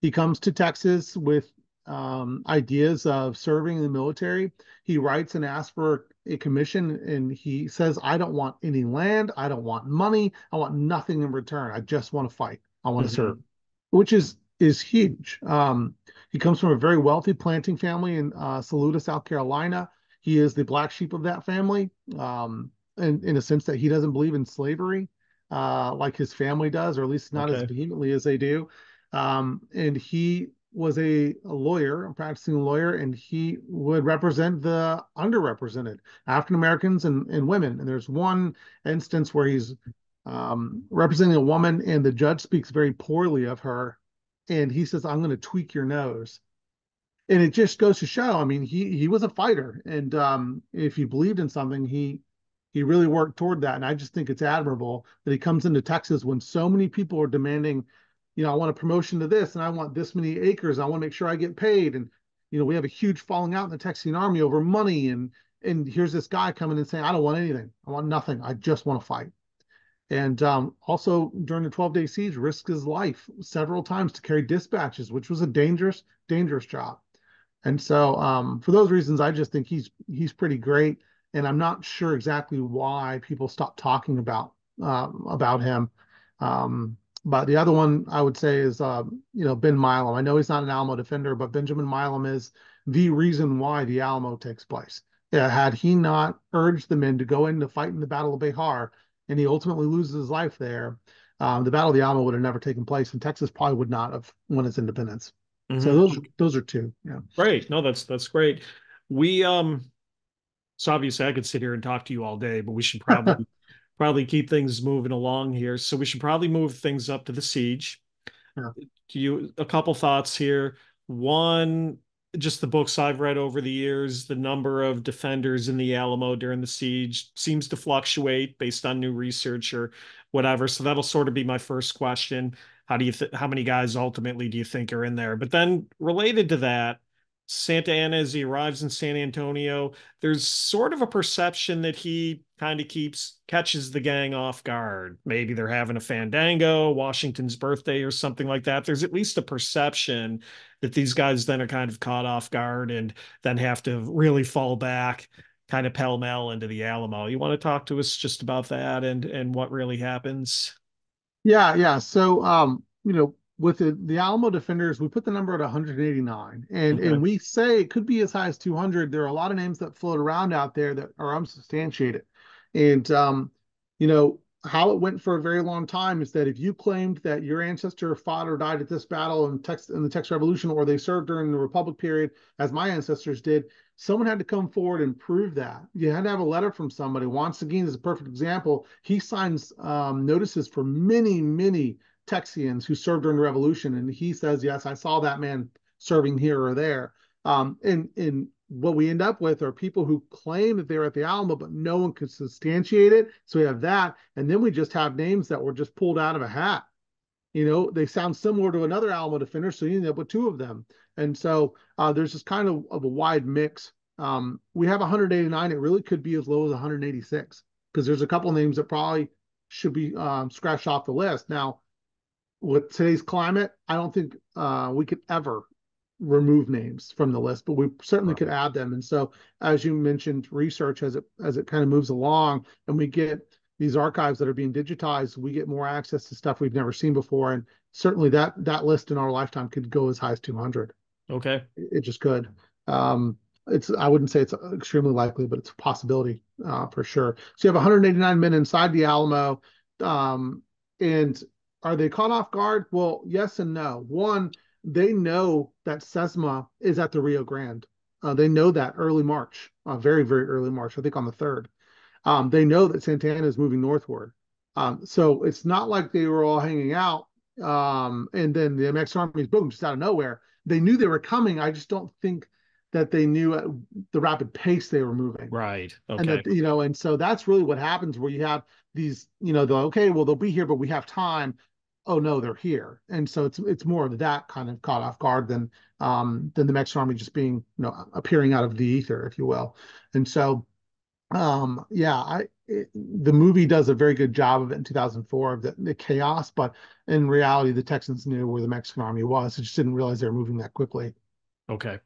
He comes to Texas with ideas of serving in the military. He writes and asks for a commission, and he says, "I don't want any land. I don't want money. I want nothing in return. I just want to fight. I want to serve," which is huge. He comes from a very wealthy planting family in Saluda, South Carolina. He is the black sheep of that family. In a sense that he doesn't believe in slavery like his family does, or at least not as vehemently as they do. And he was a lawyer, a practicing lawyer, and he would represent the underrepresented, African-Americans and women. And there's one instance where he's representing a woman, and the judge speaks very poorly of her, and he says, "I'm going to tweak your nose." And it just goes to show, I mean, he was a fighter, and if he believed in something, he really worked toward that. And I just think it's admirable that he comes into Texas when so many people are demanding, you know, "I want a promotion to this, and I want this many acres. I want to make sure I get paid." And, you know, we have a huge falling out in the Texian army over money. And here's this guy coming and saying, "I don't want anything. I want nothing. I just want to fight." And also during the 12-day siege, risked his life several times to carry dispatches, which was a dangerous, dangerous job. And so for those reasons, I just think he's pretty great. And I'm not sure exactly why people stop talking about him. But the other one I would say is, Ben Milam. I know he's not an Alamo defender, but Benjamin Milam is the reason why the Alamo takes place. Yeah, had he not urged the men to go in to fight in the Battle of Béjar, and he ultimately loses his life there, the Battle of the Alamo would have never taken place, and Texas probably would not have won its independence. Mm-hmm. So those are two. Yeah. Great. No, that's great. We it's obvious I could sit here and talk to you all day, but we should probably keep things moving along here. So we should probably move things up to the siege. Yeah. A couple thoughts here. One, just the books I've read over the years, the number of defenders in the Alamo during the siege seems to fluctuate based on new research or whatever. So that'll sort of be my first question. How many guys ultimately do you think are in there? But then related to that, Santa Anna, as he arrives in San Antonio, there's sort of a perception that he kind of catches the gang off guard. Maybe they're having a fandango, Washington's birthday or something like that. There's at least a perception that these guys then are kind of caught off guard and then have to really fall back kind of pell-mell into the Alamo. You want to talk to us just about that and what really happens? Yeah. So, with the Alamo defenders, we put the number at 189, and we say it could be as high as 200. There are a lot of names that float around out there that are unsubstantiated, and how it went for a very long time is that if you claimed that your ancestor fought or died at this battle in the Texas Revolution, or they served during the Republic period, as my ancestors did, someone had to come forward and prove that. You had to have a letter from somebody. Juan Seguin is a perfect example. He signs notices for many Texians who served during the Revolution, and he says, yes, I saw that man serving here or there. And what we end up with are people who claim that they're at the Alamo, but no one can substantiate it. So we have that, and then we just have names that were just pulled out of a hat. They sound similar to another Alamo defender, so you end up with two of them. And so there's this kind of a wide mix. We have 189. It really could be as low as 186, because there's a couple names that probably should be scratched off the list. Now, with today's climate, I don't think we could ever remove names from the list, but we certainly could add them. And so, as you mentioned, research as it kind of moves along, and we get these archives that are being digitized, we get more access to stuff we've never seen before. And certainly that list in our lifetime could go as high as 200. Okay, it just could. I wouldn't say it's extremely likely, but it's a possibility for sure. So you have 189 men inside the Alamo, and are they caught off guard? Well, yes and no. One, they know that Sesma is at the Rio Grande. They know that early March, very, very early March, I think on the 3rd. They know that Santa Anna is moving northward. So it's not like they were all hanging out, and then the Mexican army is boom, just out of nowhere. They knew they were coming. I just don't think that they knew at the rapid pace they were moving. Right. Okay. And that, and so that's really what happens, where you have these, okay, well, they'll be here, but we have time. Oh no, they're here. And so it's more of that kind of caught off guard than the Mexican army just being, appearing out of the ether, if you will. And so, the movie does a very good job of it in 2004 of the chaos, but in reality, the Texans knew where the Mexican army was. They just didn't realize they were moving that quickly. Okay.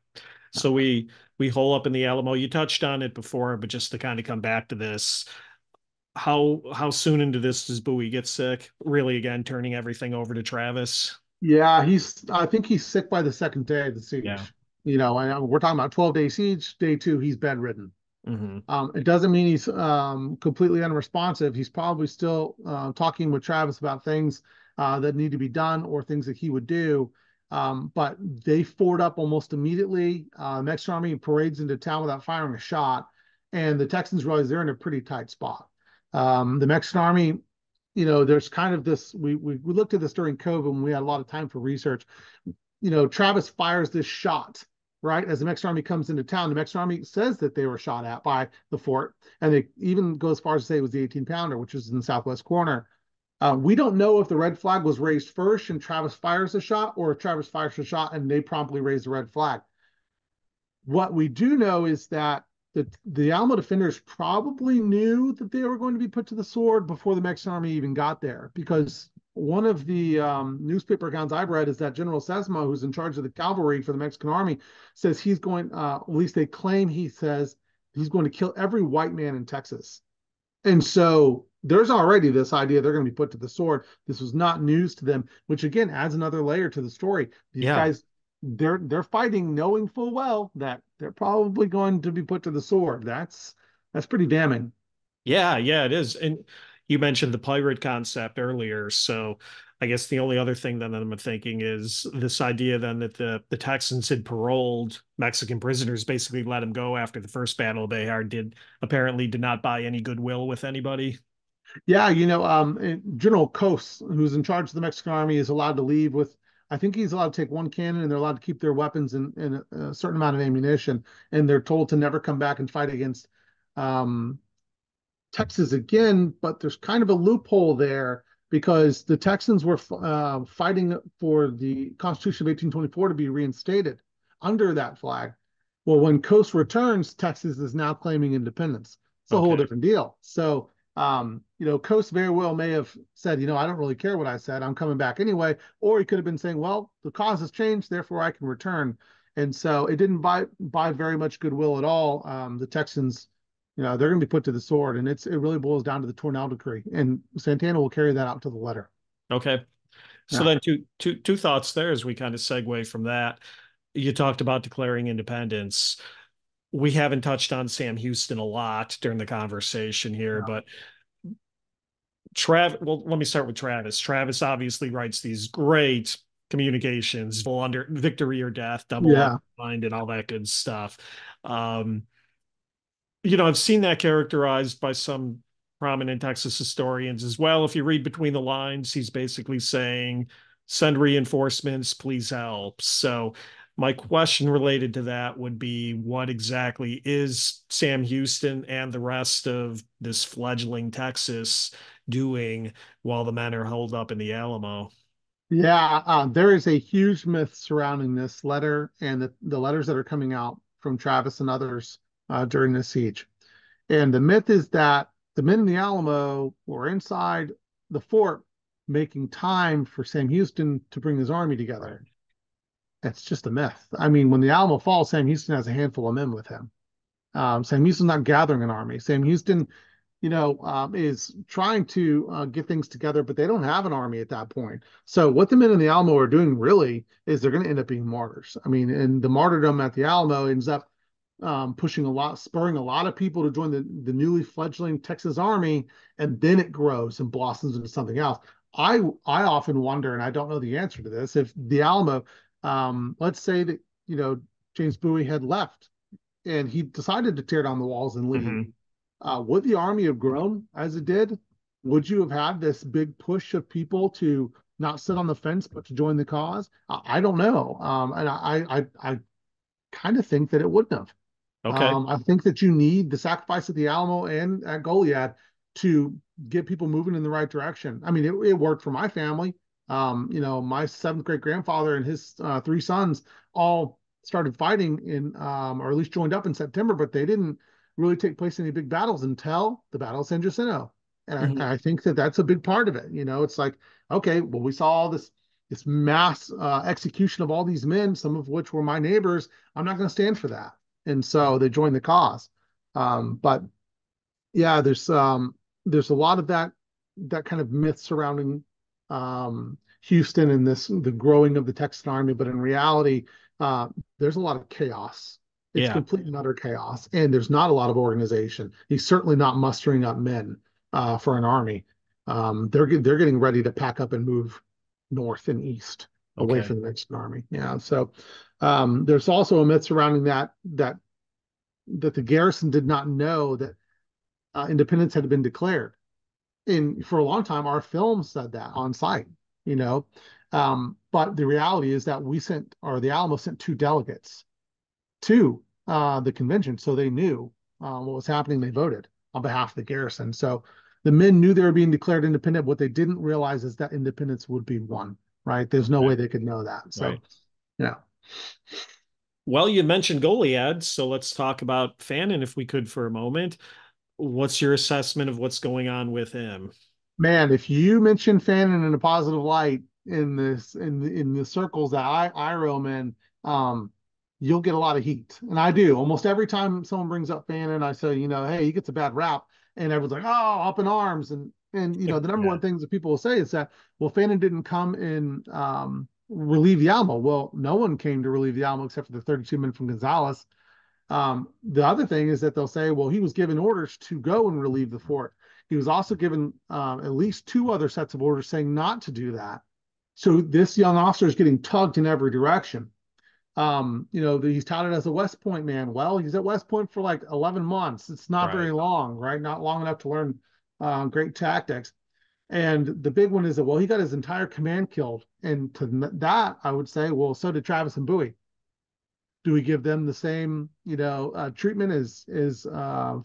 So we hole up in the Alamo. You touched on it before, but just to kind of come back to this, how soon into this does Bowie get sick? Really, again, turning everything over to Travis. Yeah, I think he's sick by the second day of the siege. Yeah. And we're talking about 12-day siege. Day 2, he's bedridden. Mm-hmm. It doesn't mean he's completely unresponsive. He's probably still talking with Travis about things that need to be done or things that he would do. But they forward up almost immediately. Mexican army parades into town without firing a shot, and the Texans realize they're in a pretty tight spot. The Mexican army, there's kind of this, we looked at this during COVID when we had a lot of time for research. Travis fires this shot, right? As the Mexican army comes into town, the Mexican army says that they were shot at by the fort, and they even go as far as to say it was the 18-pounder, which is in the southwest corner. We don't know if the red flag was raised first and Travis fires a shot, or if Travis fires a shot and they promptly raise the red flag. What we do know is that the Alamo defenders probably knew that they were going to be put to the sword before the Mexican army even got there, because one of the newspaper accounts I've read is that General Sesma, who's in charge of the cavalry for the Mexican army, says he's going, at least they claim he says, he's going to kill every white man in Texas. And so there's already this idea they're going to be put to the sword. This was not news to them, which again adds another layer to the story. These guys, they're fighting knowing full well that they're probably going to be put to the sword. That's pretty damning. Yeah, it is. And you mentioned the pirate concept earlier, so I guess the only other thing that I'm thinking is this idea then that the Texans had paroled Mexican prisoners, basically let them go after the first Battle of Béjar, apparently did not buy any goodwill with anybody. Yeah, General Cos, who's in charge of the Mexican army, is allowed to leave with, I think he's allowed to take one cannon, and they're allowed to keep their weapons and a certain amount of ammunition, and they're told to never come back and fight against Texas again, but there's kind of a loophole there, because the Texans were fighting for the Constitution of 1824 to be reinstated under that flag. Well, when Cos returns, Texas is now claiming independence. It's a whole different deal. So, Cos very well may have said, I don't really care what I said. I'm coming back anyway. Or he could have been saying, well, the cause has changed, therefore I can return. And so it didn't buy very much goodwill at all. The Texans, they're going to be put to the sword, and it really boils down to the Tornel decree, and Santa Anna will carry that out to the letter. Okay. So then two thoughts there as we kind of segue from that. You talked about declaring independence. We haven't touched on Sam Houston a lot during the conversation here, but let me start with Travis. Travis obviously writes these great communications under victory or death, double mind, and all that good stuff. I've seen that characterized by some prominent Texas historians as well. If you read between the lines, he's basically saying, send reinforcements, please help. So my question related to that would be, what exactly is Sam Houston and the rest of this fledgling Texas doing while the men are holed up in the Alamo? Yeah, there is a huge myth surrounding this letter and the letters that are coming out from Travis and others during the siege. And the myth is that the men in the Alamo were inside the fort making time for Sam Houston to bring his army together. That's just a myth. I mean, when the Alamo falls, Sam Houston has a handful of men with him. Sam Houston's not gathering an army. Sam Houston, is trying to get things together, but they don't have an army at that point. So what the men in the Alamo are doing really is they're going to end up being martyrs. I mean, and the martyrdom at the Alamo ends up spurring a lot of people to join the newly fledgling Texas Army, and then it grows and blossoms into something else. I often wonder, and I don't know the answer to this, if the Alamo, let's say that James Bowie had left and he decided to tear down the walls and leave, would the army have grown as it did? Would you have had this big push of people to not sit on the fence but to join the cause? I don't know, and I kind of think that it wouldn't have. Okay. I think that you need the sacrifice at the Alamo and at Goliad to get people moving in the right direction. I mean, it worked for my family. My seventh great grandfather and his three sons all started fighting in, or at least joined up in September, but they didn't really take place in any big battles until the Battle of San Jacinto. And I think that that's a big part of it. It's like, okay, well, we saw all this mass execution of all these men, some of which were my neighbors. I'm not going to stand for that. And so they joined the cause. But yeah, there's a lot of that kind of myth surrounding Houston and the growing of the Texan army. But in reality, there's a lot of chaos. It's complete and utter chaos. And there's not a lot of organization. He's certainly not mustering up men for an army. They're getting ready to pack up and move north and east away from the Mexican army. So there's also a myth surrounding that the garrison did not know that independence had been declared. And for a long time, our film said that on site, but the reality is that the Alamo sent two delegates to the convention. So they knew what was happening. They voted on behalf of the garrison. So the men knew they were being declared independent. What they didn't realize is that independence would be won, right? There's no way they could know that. So, Well, you mentioned Goliad, so let's talk about Fannin, if we could, for a moment. What's your assessment of what's going on with him? Man, if you mention Fannin in a positive light in the circles that I roam in, you'll get a lot of heat, and I do. Almost every time someone brings up Fannin, I say, hey, he gets a bad rap. and everyone's like, oh, up in arms. And you know, the number one thing that people will say is that, well, Fannin didn't come and relieve the Alamo. Well, no one came to relieve the Alamo except for the 32 men from Gonzales. The other thing is that they'll say, well, he was given orders to go and relieve the fort. He was also given at least two other sets of orders saying not to do that. So this young officer is getting tugged in every direction. You know, he's touted as a West Point man. Well, he's at West Point for like 11 months. It's not very long, right? Not long enough to learn great tactics. And the big one is that, well, he got his entire command killed. And to that, I would say, well, so did Travis and Bowie. Do we give them the same, you know, treatment as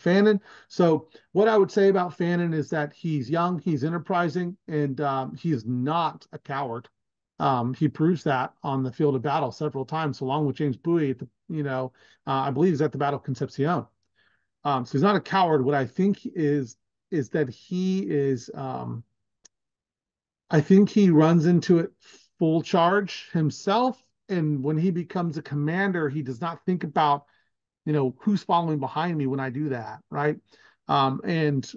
Fannin? So what I would say about Fannin is that he's young, he's enterprising, and he is not a coward. He proves that on the field of battle several times, along with James Bowie, at the, you know, I believe is at the Battle of Concepcion. So he's not a coward. What I think is that he is, I think he runs into it full charge himself. And when he becomes a commander, he does not think about, you know, who's following behind me when I do that, right? And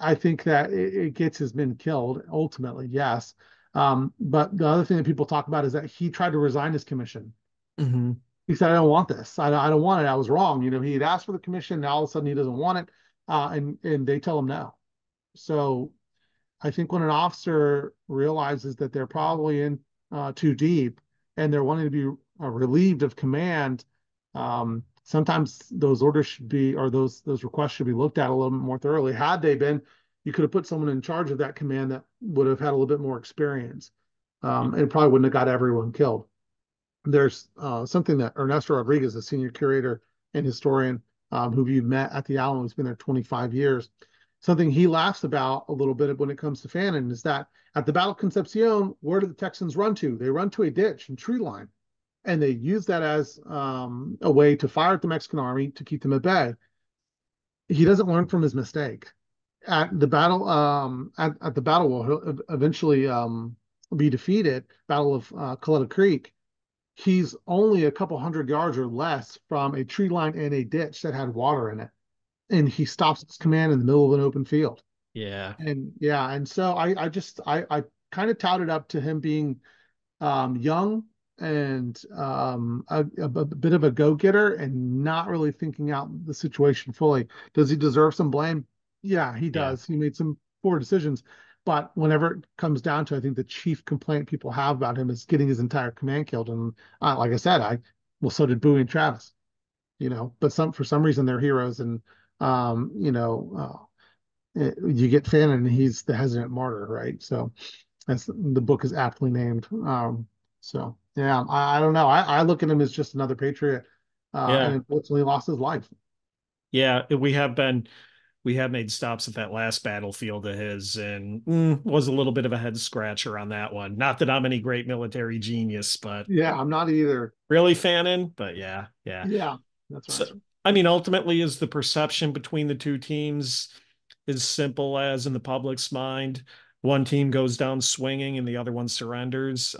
I think that it gets his men killed, ultimately, yes. But the other thing that people talk about is that he tried to resign his commission. Mm-hmm. He said, I don't want this. I don't want it. I was wrong. You know, he had asked for the commission. Now all of a sudden he doesn't want it. And they tell him no. So I think when an officer realizes that they're probably in too deep, and they're wanting to be relieved of command, sometimes those orders should be, or those requests should be looked at a little bit more thoroughly. Had they been, you could have put someone in charge of that command that would have had a little bit more experience, and probably wouldn't have got everyone killed. There's something that Ernesto Rodriguez, a senior curator and historian, who you met at the Alamo, who's been there 25 years, something he laughs about a little bit when it comes to Fannin is that at the Battle of Concepcion, where did the Texans run to? They run to a ditch and tree line, and they use that as a way to fire at the Mexican army to keep them at bay. He doesn't learn from his mistake. At the battle, at the battle, will eventually be defeated. Battle of Coletta Creek. He's only a couple hundred yards or less from a tree line and a ditch that had water in it. And he stops his command in the middle of an open field. Yeah. And yeah. And so I kind of touted up to him being young and a bit of a go-getter and not really thinking out the situation fully. Does he deserve some blame? Yeah, he does. Yeah. He made some poor decisions. But whenever it comes down to, I think the chief complaint people have about him is getting his entire command killed. And like I said, well, so did Bowie and Travis, you know, but for some reason they're heroes. And you know, you get Fannin, and he's the hesitant martyr, right? So that's, the book is aptly named. So yeah, I don't know. I look at him as just another patriot, and unfortunately lost his life. Yeah, we have made stops at that last battlefield of his, and was a little bit of a head scratcher on that one. Not that I'm any great military genius, but yeah, I'm not either. Really, Fannin, but yeah, that's right. So, I mean, ultimately, is the perception between the two teams as simple as in the public's mind, one team goes down swinging and the other one surrenders?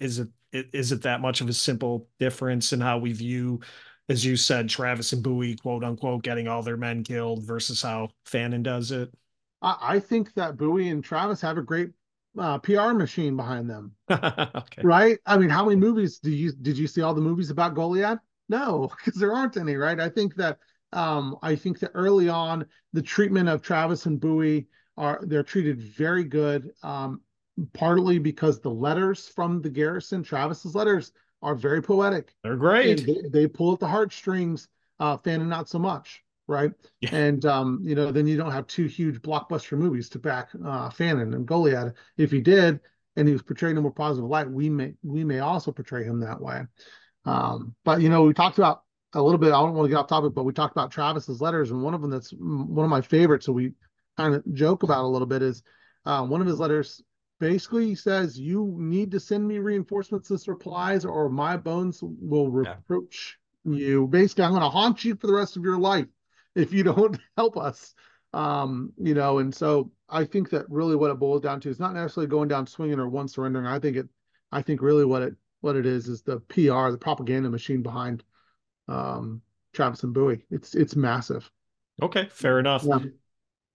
Is it that much of a simple difference in how we view, as you said, Travis and Bowie, quote unquote, getting all their men killed versus how Fannin does it? I think that Bowie and Travis have a great PR machine behind them. Okay. Right? I mean, how many movies did you see all the movies about Goliad? No, because there aren't any, right? I think that early on, the treatment of Travis and Bowie they're treated very good, partly because the letters from the garrison, Travis's letters, are very poetic. They're great. They pull at the heartstrings, Fannin not so much, right? Yeah. And, you know, then you don't have two huge blockbuster movies to back Fannin and Goliad. If he did, and he was portrayed in a more positive light, we may also portray him that way. But, you know, we talked about a little bit, I don't want to get off topic, but we talked about Travis's letters, and one of them that's one of my favorites, so we kind of joke about a little bit, is one of his letters basically says, you need to send me reinforcements and supplies or my bones will reproach you. Basically, I'm going to haunt you for the rest of your life if you don't help us. You know, and so I think that really what it boils down to is not necessarily going down swinging or one surrendering. I think really what it is the PR, the propaganda machine behind Travis and Bowie. It's massive. Okay, fair enough. Yeah.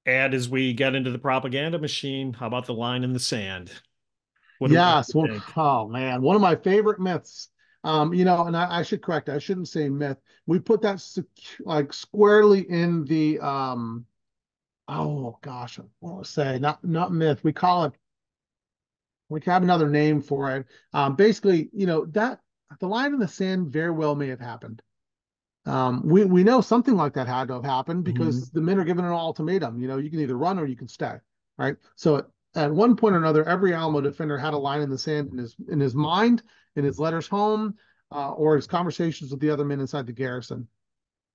add as we get into the propaganda machine? How about the line in the sand? Yes. Well, oh man, one of my favorite myths. You know, and I should correct. I shouldn't say myth. We put that like squarely in the. Oh gosh, I won't say not myth. We call it. We have another name for it. Basically, you know that the line in the sand very well may have happened. We know something like that had to have happened because the men are given an ultimatum. You know, you can either run or you can stay, right? So at one point or another, every Alamo defender had a line in the sand in his mind, in his letters home, or his conversations with the other men inside the garrison.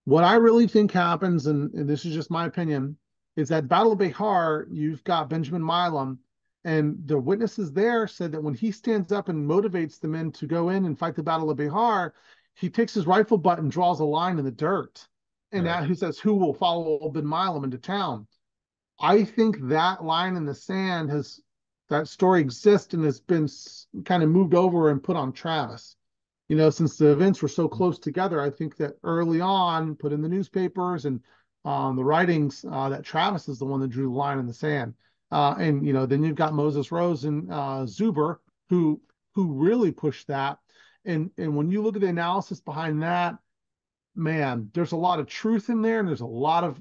What I really think happens, and this is just my opinion, is that Battle of Béjar, you've got Benjamin Milam, and the witnesses there said that when he stands up and motivates the men to go in and fight the Battle of Béjar, he takes his rifle butt and draws a line in the dirt. And that he says, who will follow old Ben Milam into town? I think that line in the sand that story exists and has been kind of moved over and put on Travis. You know, since the events were so close together, I think that early on, put in the newspapers and the writings that Travis is the one that drew the line in the sand. And, you know, then you've got Moses Rose and Zuber who really pushed that. And when you look at the analysis behind that, man, there's a lot of truth in there, and there's a lot of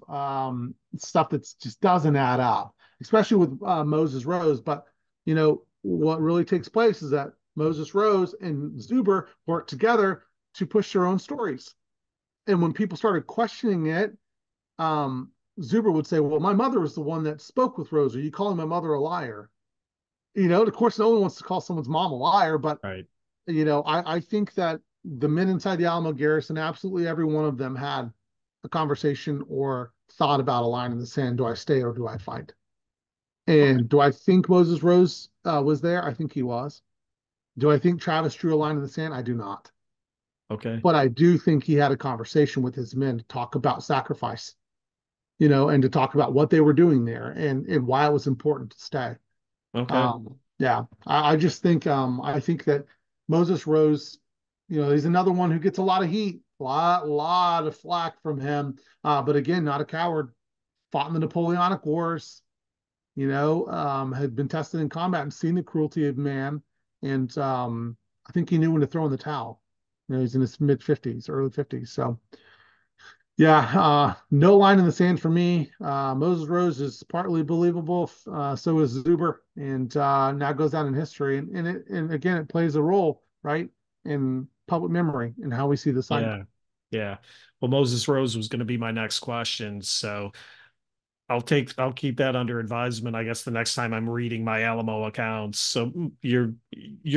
stuff that just doesn't add up, especially with Moses Rose. But, you know, what really takes place is that Moses Rose and Zuber worked together to push their own stories. And when people started questioning it, Zuber would say, well, my mother was the one that spoke with Rose. Are you calling my mother a liar? You know, of course, no one wants to call someone's mom a liar, but... Right. You know, I think that the men inside the Alamo garrison, absolutely every one of them had a conversation or thought about a line in the sand. Do I stay or do I fight? And do I think Moses Rose was there? I think he was. Do I think Travis drew a line in the sand? I do not. Okay. But I do think he had a conversation with his men to talk about sacrifice, you know, and to talk about what they were doing there and why it was important to stay. Okay. I just think, I think that Moses Rose, you know, he's another one who gets a lot of heat, a lot of flack from him. But again, not a coward. Fought in the Napoleonic Wars, you know, had been tested in combat and seen the cruelty of man. And I think he knew when to throw in the towel. You know, he's in his mid-50s, early 50s. So, yeah, no line in the sand for me. Moses Rose is partly believable. So is Zuber, and now goes down in history. And again, it plays a role, right, in public memory and how we see the site. Yeah. Well, Moses Rose was going to be my next question, so I'll keep that under advisement. I guess the next time I'm reading my Alamo accounts. So you're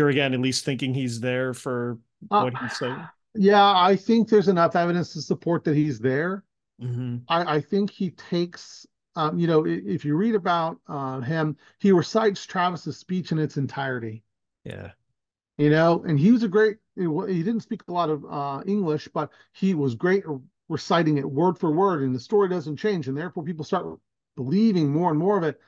again at least thinking he's there for what he's saying. Yeah, I think there's enough evidence to support that he's there. Mm-hmm. I think he takes, you know, if you read about him, he recites Travis's speech in its entirety. Yeah. You know, and he was he didn't speak a lot of English, but he was great reciting it word for word, and the story doesn't change, and therefore people start believing more and more of it.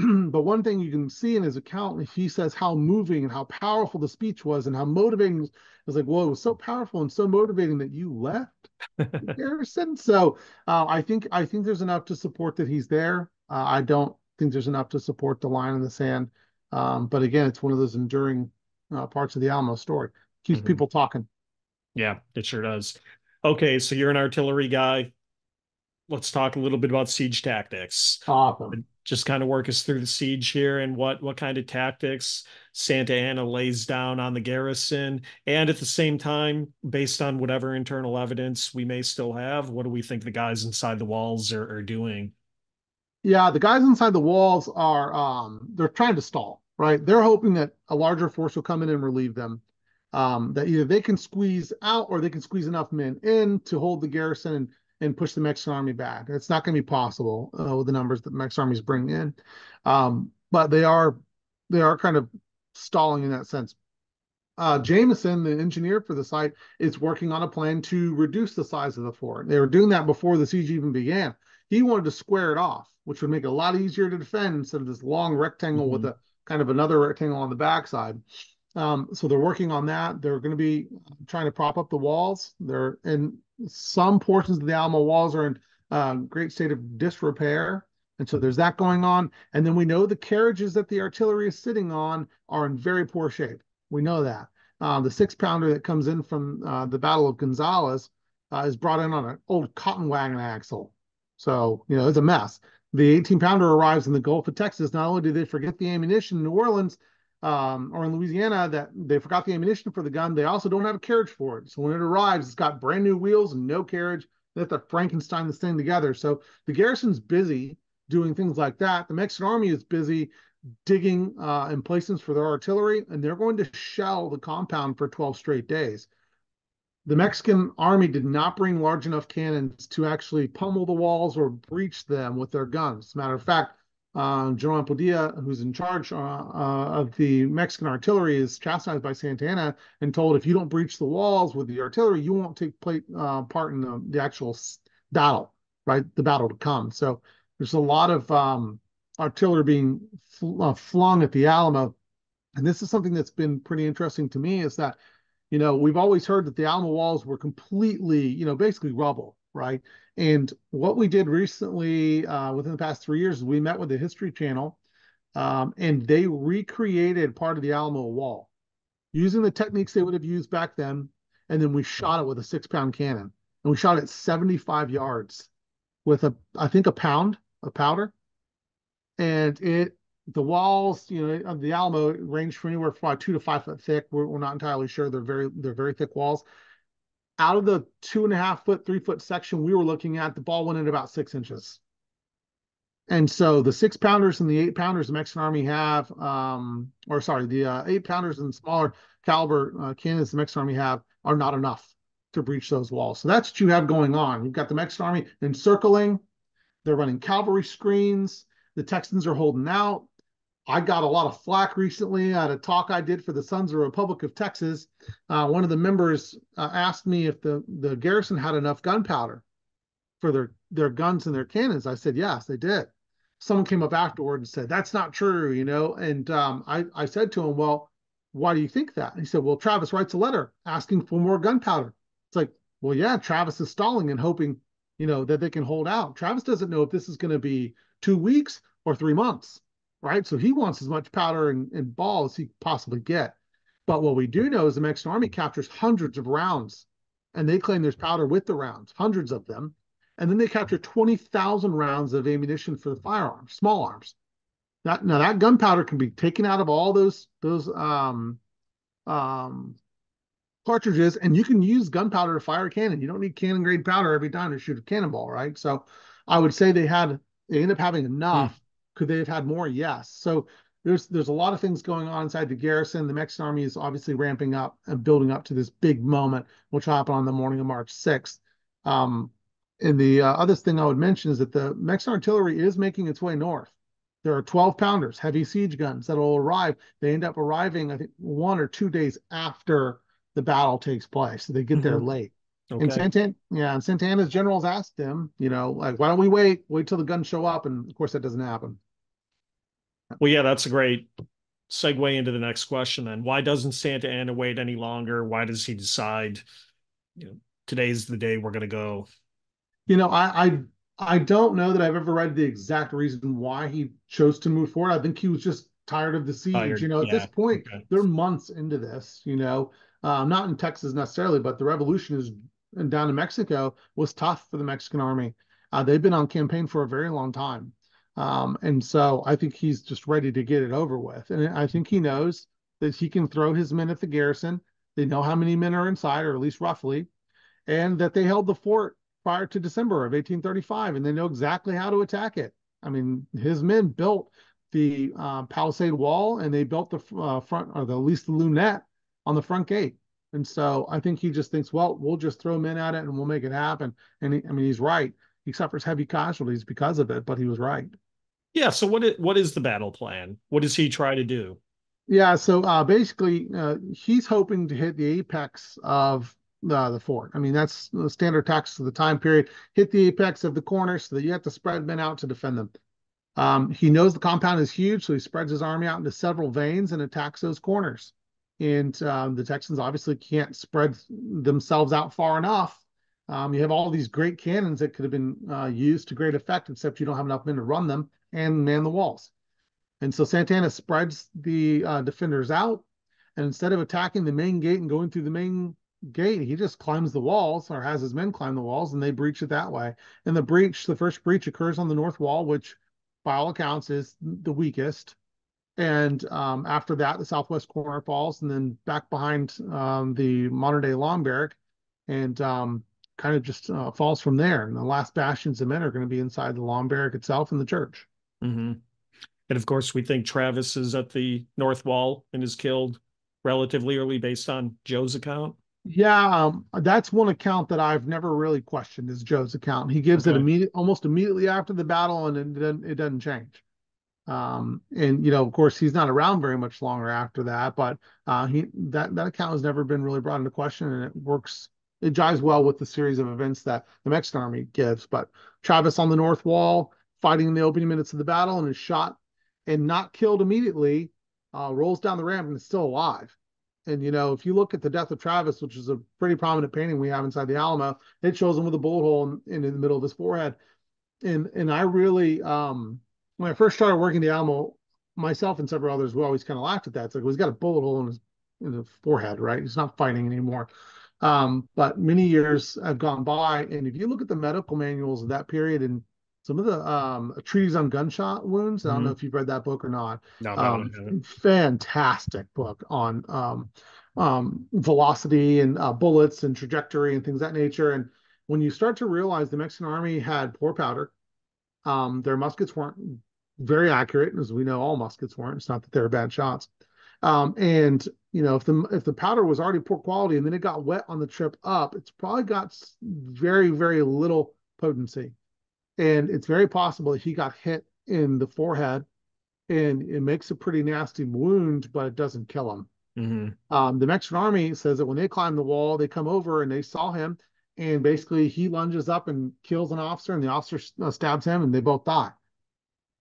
But one thing you can see in his account, he says how moving and how powerful the speech was and how motivating. It was like, whoa, it was so powerful and so motivating that you left the garrison. So I think there's enough to support that he's there. I don't think there's enough to support the line in the sand. But again, it's one of those enduring parts of the Alamo story. Keeps people talking. Yeah, it sure does. Okay, so you're an artillery guy. Let's talk a little bit about siege tactics. Awesome. Just kind of work us through the siege here and what kind of tactics Santa Anna lays down on the garrison. And at the same time, based on whatever internal evidence we may still have, what do we think the guys inside the walls are doing? Yeah, the guys inside the walls are, they're trying to stall, right? They're hoping that a larger force will come in and relieve them. That either they can squeeze out or they can squeeze enough men in to hold the garrison and push the Mexican army back. It's not going to be possible with the numbers that the Mexican armies bring in, but they are kind of stalling in that sense. Jameson, the engineer for the site, is working on a plan to reduce the size of the fort. They were doing that before the siege even began. He wanted to square it off, which would make it a lot easier to defend instead of this long rectangle with a kind of another rectangle on the backside. So they're working on that. They're going to be trying to prop up the walls. Some portions of the Alamo walls are in a great state of disrepair. And so there's that going on. And then we know the carriages that the artillery is sitting on are in very poor shape. We know that. The 6-pounder that comes in from the Battle of Gonzales is brought in on an old cotton wagon axle. So, you know, it's a mess. The 18-pounder arrives in the Gulf of Texas. Not only did they forget the ammunition in New Orleans or in Louisiana, that they forgot the ammunition for the gun, they also don't have a carriage for it. So when it arrives, it's got brand new wheels and no carriage. They have to Frankenstein this thing together. So the garrison's busy doing things like that. The Mexican army is busy digging emplacements for their artillery, and they're going to shell the compound for 12 straight days. The Mexican army did not bring large enough cannons to actually pummel the walls or breach them with their guns. As a matter of fact, General Padilla, who's in charge of the Mexican artillery, is chastised by Santa Anna and told, if you don't breach the walls with the artillery, you won't take part in the actual battle, right? The battle to come. So there's a lot of artillery being flung at the Alamo. And this is something that's been pretty interesting to me, is that, you know, we've always heard that the Alamo walls were completely, you know, basically rubble, right? And what we did recently, within the past 3 years, is we met with the History Channel, and they recreated part of the Alamo wall using the techniques they would have used back then. And then we shot it with a 6-pound cannon, and we shot it 75 yards with I think a pound of powder. And the walls, you know, of the Alamo range from anywhere from 2 to 5 foot thick. We're not entirely sure. They're very thick walls. Out of the 2.5 foot, 3 foot section we were looking at, the ball went in about 6 inches. And so the 6-pounders and the 8-pounders the Mexican army have, the 8-pounders and smaller caliber cannons the Mexican army have are not enough to breach those walls. So that's what you have going on. You've got the Mexican army encircling. They're running cavalry screens. The Texans are holding out. I got a lot of flack recently at a talk I did for the Sons of the Republic of Texas. One of the members asked me if the garrison had enough gunpowder for their guns and their cannons. I said, yes, they did. Someone came up afterward and said, that's not true, you know. And I said to him, well, why do you think that? And he said, well, Travis writes a letter asking for more gunpowder. It's like, well, yeah, Travis is stalling and hoping, you know, that they can hold out. Travis doesn't know if this is going to be 2 weeks or 3 months. Right? So he wants as much powder and ball as he can possibly get. But what we do know is the Mexican army captures hundreds of rounds, and they claim there's powder with the rounds, hundreds of them. And then they capture 20,000 rounds of ammunition for the firearms, small arms. Now that gunpowder can be taken out of all those cartridges, and you can use gunpowder to fire a cannon. You don't need cannon grade powder every time to shoot a cannonball, right? So I would say they end up having enough. Could they have had more? Yes. So there's a lot of things going on inside the garrison. The Mexican army is obviously ramping up and building up to this big moment, which will happen on the morning of March 6th. And the other thing I would mention is that the Mexican artillery is making its way north. There are 12-pounders, heavy siege guns that will arrive. They end up arriving, I think, 1 or 2 days after the battle takes place. So they get there late. Okay. And Santa Anna's generals asked him, you know, like, why don't we wait till the guns show up? And of course, that doesn't happen. Well, yeah, that's a great segue into the next question then. Why doesn't Santa Anna wait any longer? Why does he decide, you know, today's the day we're going to go? You know, I don't know that I've ever read the exact reason why he chose to move forward. I think he was just tired of the siege. You know, at this point, they're months into this, you know, not in Texas necessarily, but the revolution is down in Mexico was tough for the Mexican army. They've been on campaign for a very long time. And so I think he's just ready to get it over with. And I think he knows that he can throw his men at the garrison. They know how many men are inside, or at least roughly, and that they held the fort prior to December of 1835, and they know exactly how to attack it. I mean, his men built the palisade wall, and they built the front, or at least the lunette on the front gate. And so I think he just thinks, well, we'll just throw men at it and we'll make it happen. And he's right. He suffers heavy casualties because of it, but he was right. Yeah, so what is the battle plan? What does he try to do? Yeah, so basically he's hoping to hit the apex of the fort. I mean, that's the standard tactics of the time period. Hit the apex of the corner so that you have to spread men out to defend them. He knows the compound is huge, so he spreads his army out into several veins and attacks those corners. And the Texans obviously can't spread themselves out far enough You have all these great cannons that could have been used to great effect, except you don't have enough men to run them and man the walls. And so Santa Anna spreads the defenders out, and instead of attacking the main gate and going through the main gate, he just climbs the walls, or has his men climb the walls, and they breach it that way. And the breach, the first breach, occurs on the north wall, which by all accounts is the weakest. And after that, the southwest corner falls, and then back behind the modern-day Long Barrack, and kind of just falls from there. And the last bastions of men are going to be inside the Long Barrack itself and the church. Mm-hmm. And of course, we think Travis is at the north wall and is killed relatively early based on Joe's account. Yeah, that's one account that I've never really questioned, is Joe's account. He gives it almost immediately after the battle, and it doesn't change. And, you know, of course, he's not around very much longer after that, but that account has never been really brought into question, and it works. It jives well with the series of events that the Mexican army gives. But Travis on the north wall, fighting in the opening minutes of the battle, and is shot and not killed immediately, rolls down the ramp and is still alive. And, you know, if you look at the death of Travis, which is a pretty prominent painting we have inside the Alamo, it shows him with a bullet hole in the middle of his forehead. And I really, when I first started working the Alamo, myself and several others, we always kind of laughed at that. It's like, well, he's got a bullet hole in the forehead, right? He's not fighting anymore. But many years have gone by. And if you look at the medical manuals of that period and some of the treatise on gunshot wounds, I don't know if you've read that book or not. No, fantastic book on velocity and bullets and trajectory and things of that nature. And when you start to realize the Mexican army had poor powder, their muskets weren't very accurate. As we know, all muskets weren't. It's not that they're bad shots. And, you know, if the powder was already poor quality and then it got wet on the trip up, it's probably got very, very little potency. And it's very possible that he got hit in the forehead, and it makes a pretty nasty wound, but it doesn't kill him. Mm-hmm. The Mexican army says that when they climb the wall, they come over and they saw him, and basically he lunges up and kills an officer, and the officer stabs him, and they both die.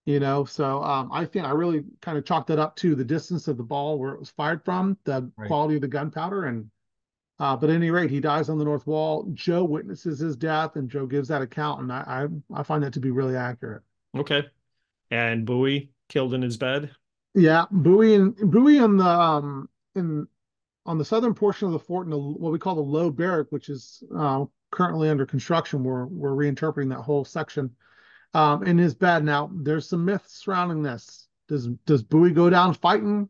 You know, so I think I really kind of chalked that up to the distance of the ball where it was fired from, the quality of the gunpowder. And but at any rate, he dies on the north wall. Joe witnesses his death, and Joe gives that account, and I find that to be really accurate. Okay. And Bowie killed in his bed. Yeah, Bowie on the on the southern portion of the fort in the, what we call the low barrack, which is currently under construction. We're reinterpreting that whole section. In his bed. Now, there's some myths surrounding this. Does Bowie go down fighting,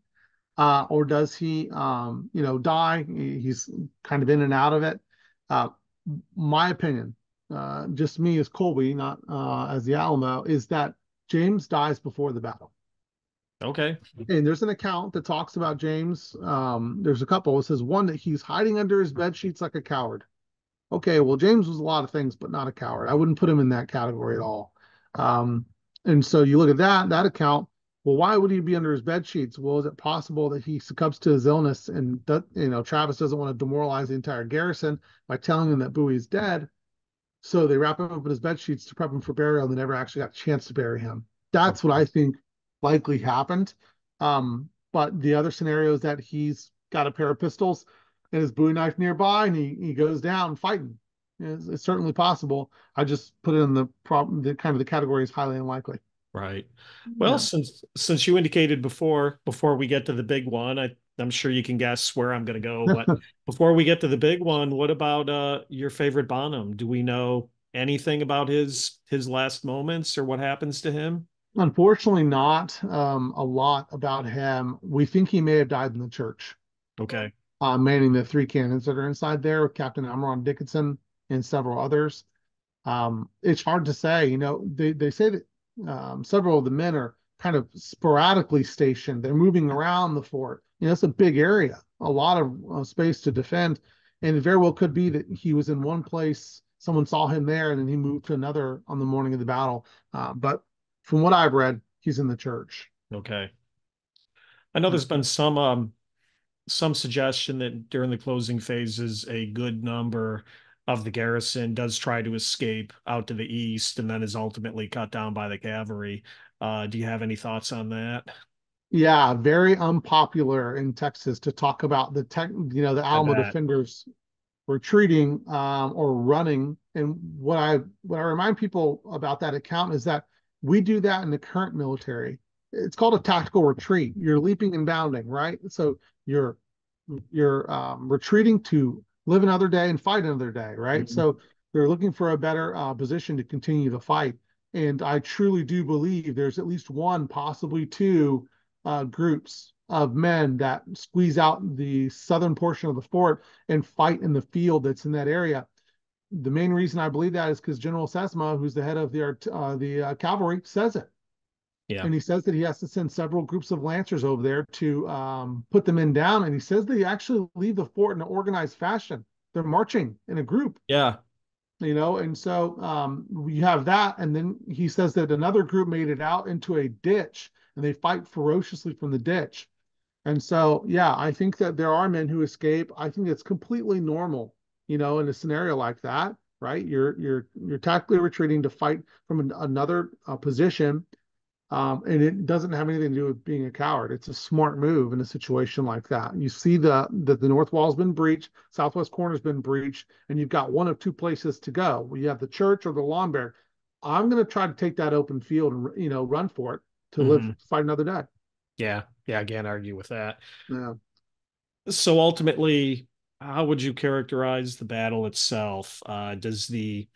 or does he, you know, die? He's kind of in and out of it. My opinion, just me as Kolby, not as the Alamo, is that James dies before the battle. Okay. And there's an account that talks about James. There's a couple. It says one that he's hiding under his bed sheets like a coward. Okay, well, James was a lot of things, but not a coward. I wouldn't put him in that category at all. And so you look at that account. Well, why would he be under his bed sheets? Well, is it possible that he succumbs to his illness, and you know, Travis doesn't want to demoralize the entire garrison by telling him that Bowie's dead, so they wrap him up in his bed sheets to prep him for burial, and they never actually got a chance to bury him. That's what I think likely happened. But the other scenario is that he's got a pair of pistols and his Bowie knife nearby, and he goes down fighting. It's certainly possible. I just put it in the problem. The kind of the category is highly unlikely. Right. Well, yeah. Since you indicated before we get to the big one, I'm sure you can guess where I'm going to go. But before we get to the big one, what about your favorite Bonham? Do we know anything about his last moments or what happens to him? Unfortunately, not a lot about him. We think he may have died in the church. Okay. Manning the three cannons that are inside there with Captain Amaron Dickinson and several others. It's hard to say. You know, they say that several of the men are kind of sporadically stationed. They're moving around the fort. You know, it's a big area, a lot of space to defend. And it very well could be that he was in one place, someone saw him there, and then he moved to another on the morning of the battle. But from what I've read, he's in the church. Okay. I know there's been some suggestion that during the closing phases, a good number of the garrison does try to escape out to the east and then is ultimately cut down by the cavalry. Do you have any thoughts on that? Yeah, very unpopular in Texas to talk about the Alamo defenders retreating or running. And what I remind people about that account is that we do that in the current military. It's called a tactical retreat. You're leaping and bounding, right? So you're retreating to live another day and fight another day, right? Mm-hmm. So they're looking for a better position to continue the fight. And I truly do believe there's at least one, possibly two groups of men that squeeze out the southern portion of the fort and fight in the field that's in that area. The main reason I believe that is because General Sesma, who's the head of the cavalry, says it. Yeah. And he says that he has to send several groups of Lancers over there to put the men down. And he says they actually leave the fort in an organized fashion. They're marching in a group. Yeah. You know, and so you have that. And then he says that another group made it out into a ditch and they fight ferociously from the ditch. And so, yeah, I think that there are men who escape. I think it's completely normal, you know, in a scenario like that, right? You're tactically retreating to fight from another position. And it doesn't have anything to do with being a coward. It's a smart move in a situation like that. You see that the north wall's been breached, southwest corner's been breached, and you've got one of two places to go. You have the church or the lawn barrack. I'm going to try to take that open field and, you know, run for it to live, fight another day. Yeah. Yeah. I can't argue with that. Yeah. So ultimately, how would you characterize the battle itself? Do the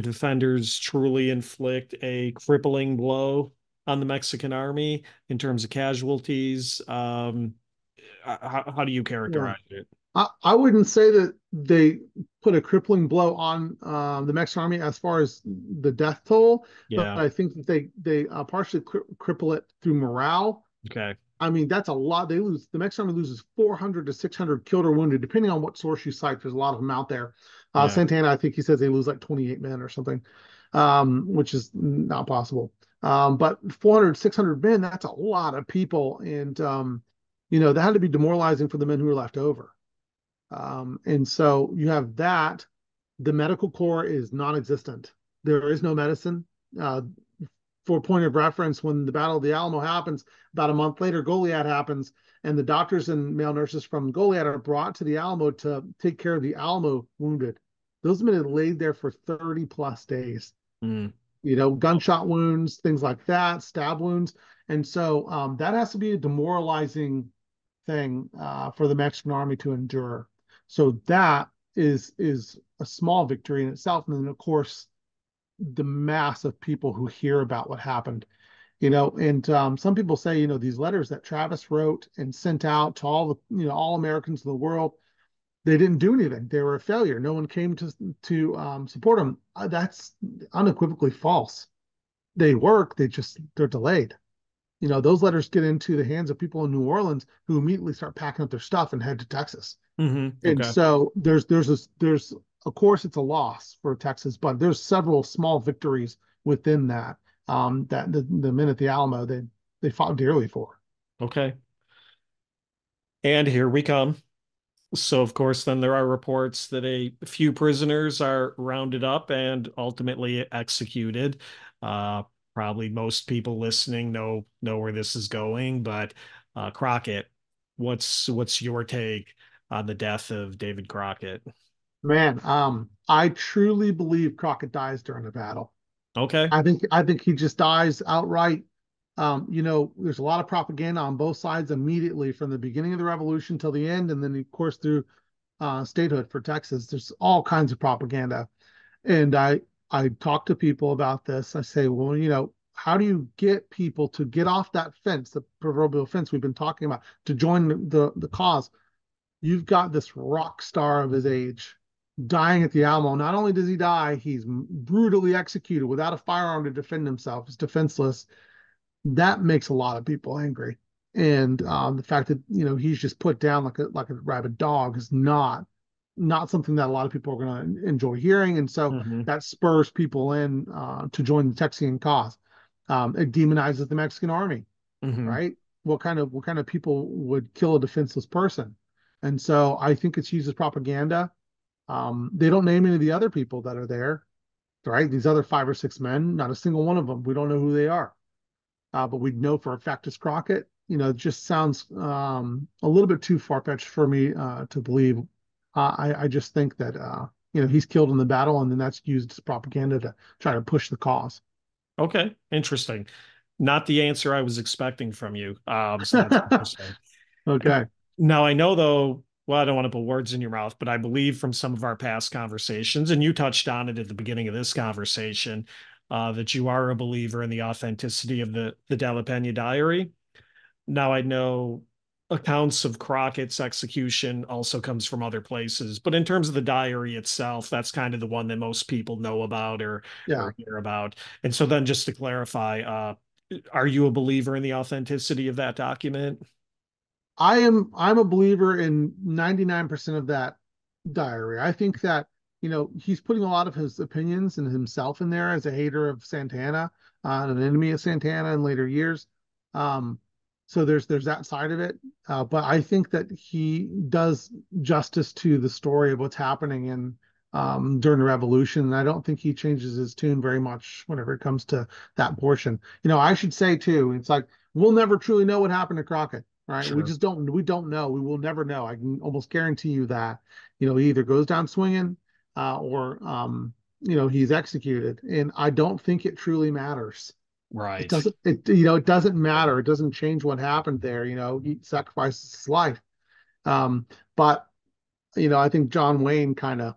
defenders truly inflict a crippling blow on the Mexican army in terms of casualties? How do you characterize it? I wouldn't say that they put a crippling blow on the Mexican army as far as the death toll, but I think that they partially cripple it through morale. Okay. I mean, that's a lot. The Mexican army loses 400 to 600 killed or wounded, depending on what source you cite. There's a lot of them out there. Santa Anna, I think he says they lose like 28 men or something, which is not possible. But 400, 600 men, that's a lot of people. And, you know, that had to be demoralizing for the men who were left over. And so you have that. The medical corps is non-existent. There is no medicine. For point of reference, when the Battle of the Alamo happens, about a month later, Goliad happens, and the doctors and male nurses from Goliad are brought to the Alamo to take care of the Alamo wounded. Those men had laid there for 30 plus days, you know, gunshot wounds, things like that, stab wounds. And so that has to be a demoralizing thing for the Mexican army to endure. So that is a small victory in itself. And then, of course, the mass of people who hear about what happened, you know, and some people say, you know, these letters that Travis wrote and sent out to all the, you know, all Americans in the world, they didn't do anything. They were a failure. No one came to support them. That's unequivocally false. They work. They're delayed. You know, those letters get into the hands of people in New Orleans who immediately start packing up their stuff and head to Texas. Mm-hmm. And so there's of course, it's a loss for Texas, but there's several small victories within that that the men at the Alamo, they fought dearly for. Okay. And here we come. So, of course, then there are reports that a few prisoners are rounded up and ultimately executed. Probably most people listening know where this is going, but Crockett, what's your take on the death of David Crockett? Man, I truly believe Crockett dies during a battle. Okay. I think he just dies outright. You know, there's a lot of propaganda on both sides immediately from the beginning of the revolution till the end. And then, of course, through statehood for Texas, there's all kinds of propaganda. And I talk to people about this. I say, well, you know, how do you get people to get off that fence, the proverbial fence we've been talking about, to join the cause? You've got this rock star of his age dying at the Alamo. Not only does he die, he's brutally executed without a firearm to defend himself. He's defenseless. That makes a lot of people angry. And the fact that, you know, he's just put down like a rabid dog is not something that a lot of people are going to enjoy hearing. And so that spurs people in to join the Texian cause. It demonizes the Mexican army, right? What kind of people would kill a defenseless person? And so I think it's used as propaganda. They don't name any of the other people that are there, right? These other 5 or 6 men, not a single one of them. We don't know who they are, but we know for a fact it's Crockett. You know, it just sounds a little bit too far-fetched for me to believe I just think that he's killed in the battle, and then that's used as propaganda to try to push the cause. Okay, interesting. Not the answer I was expecting from you. So that's interesting. Okay. Now I know, though. Well, I don't want to put words in your mouth, but I believe from some of our past conversations, and you touched on it at the beginning of this conversation, that you are a believer in the authenticity of the De la Peña diary. Now I know accounts of Crockett's execution also comes from other places, but in terms of the diary itself, that's kind of the one that most people know about or hear about. And so then just to clarify, are you a believer in the authenticity of that document? I'm a believer in 99% of that diary. I think that, he's putting a lot of his opinions and himself in there as a hater of Santa Anna, and an enemy of Santa Anna in later years. So there's that side of it. But I think that he does justice to the story of what's happening in during the revolution. And I don't think he changes his tune very much whenever it comes to that portion. I should say too, it's like, we'll never truly know what happened to Crockett. Right. Sure. We don't know. We will never know. I can almost guarantee you that, he either goes down swinging or he's executed. And I don't think it truly matters. Right. It doesn't matter. It doesn't change what happened there. He sacrifices his life. But I think John Wayne kind of,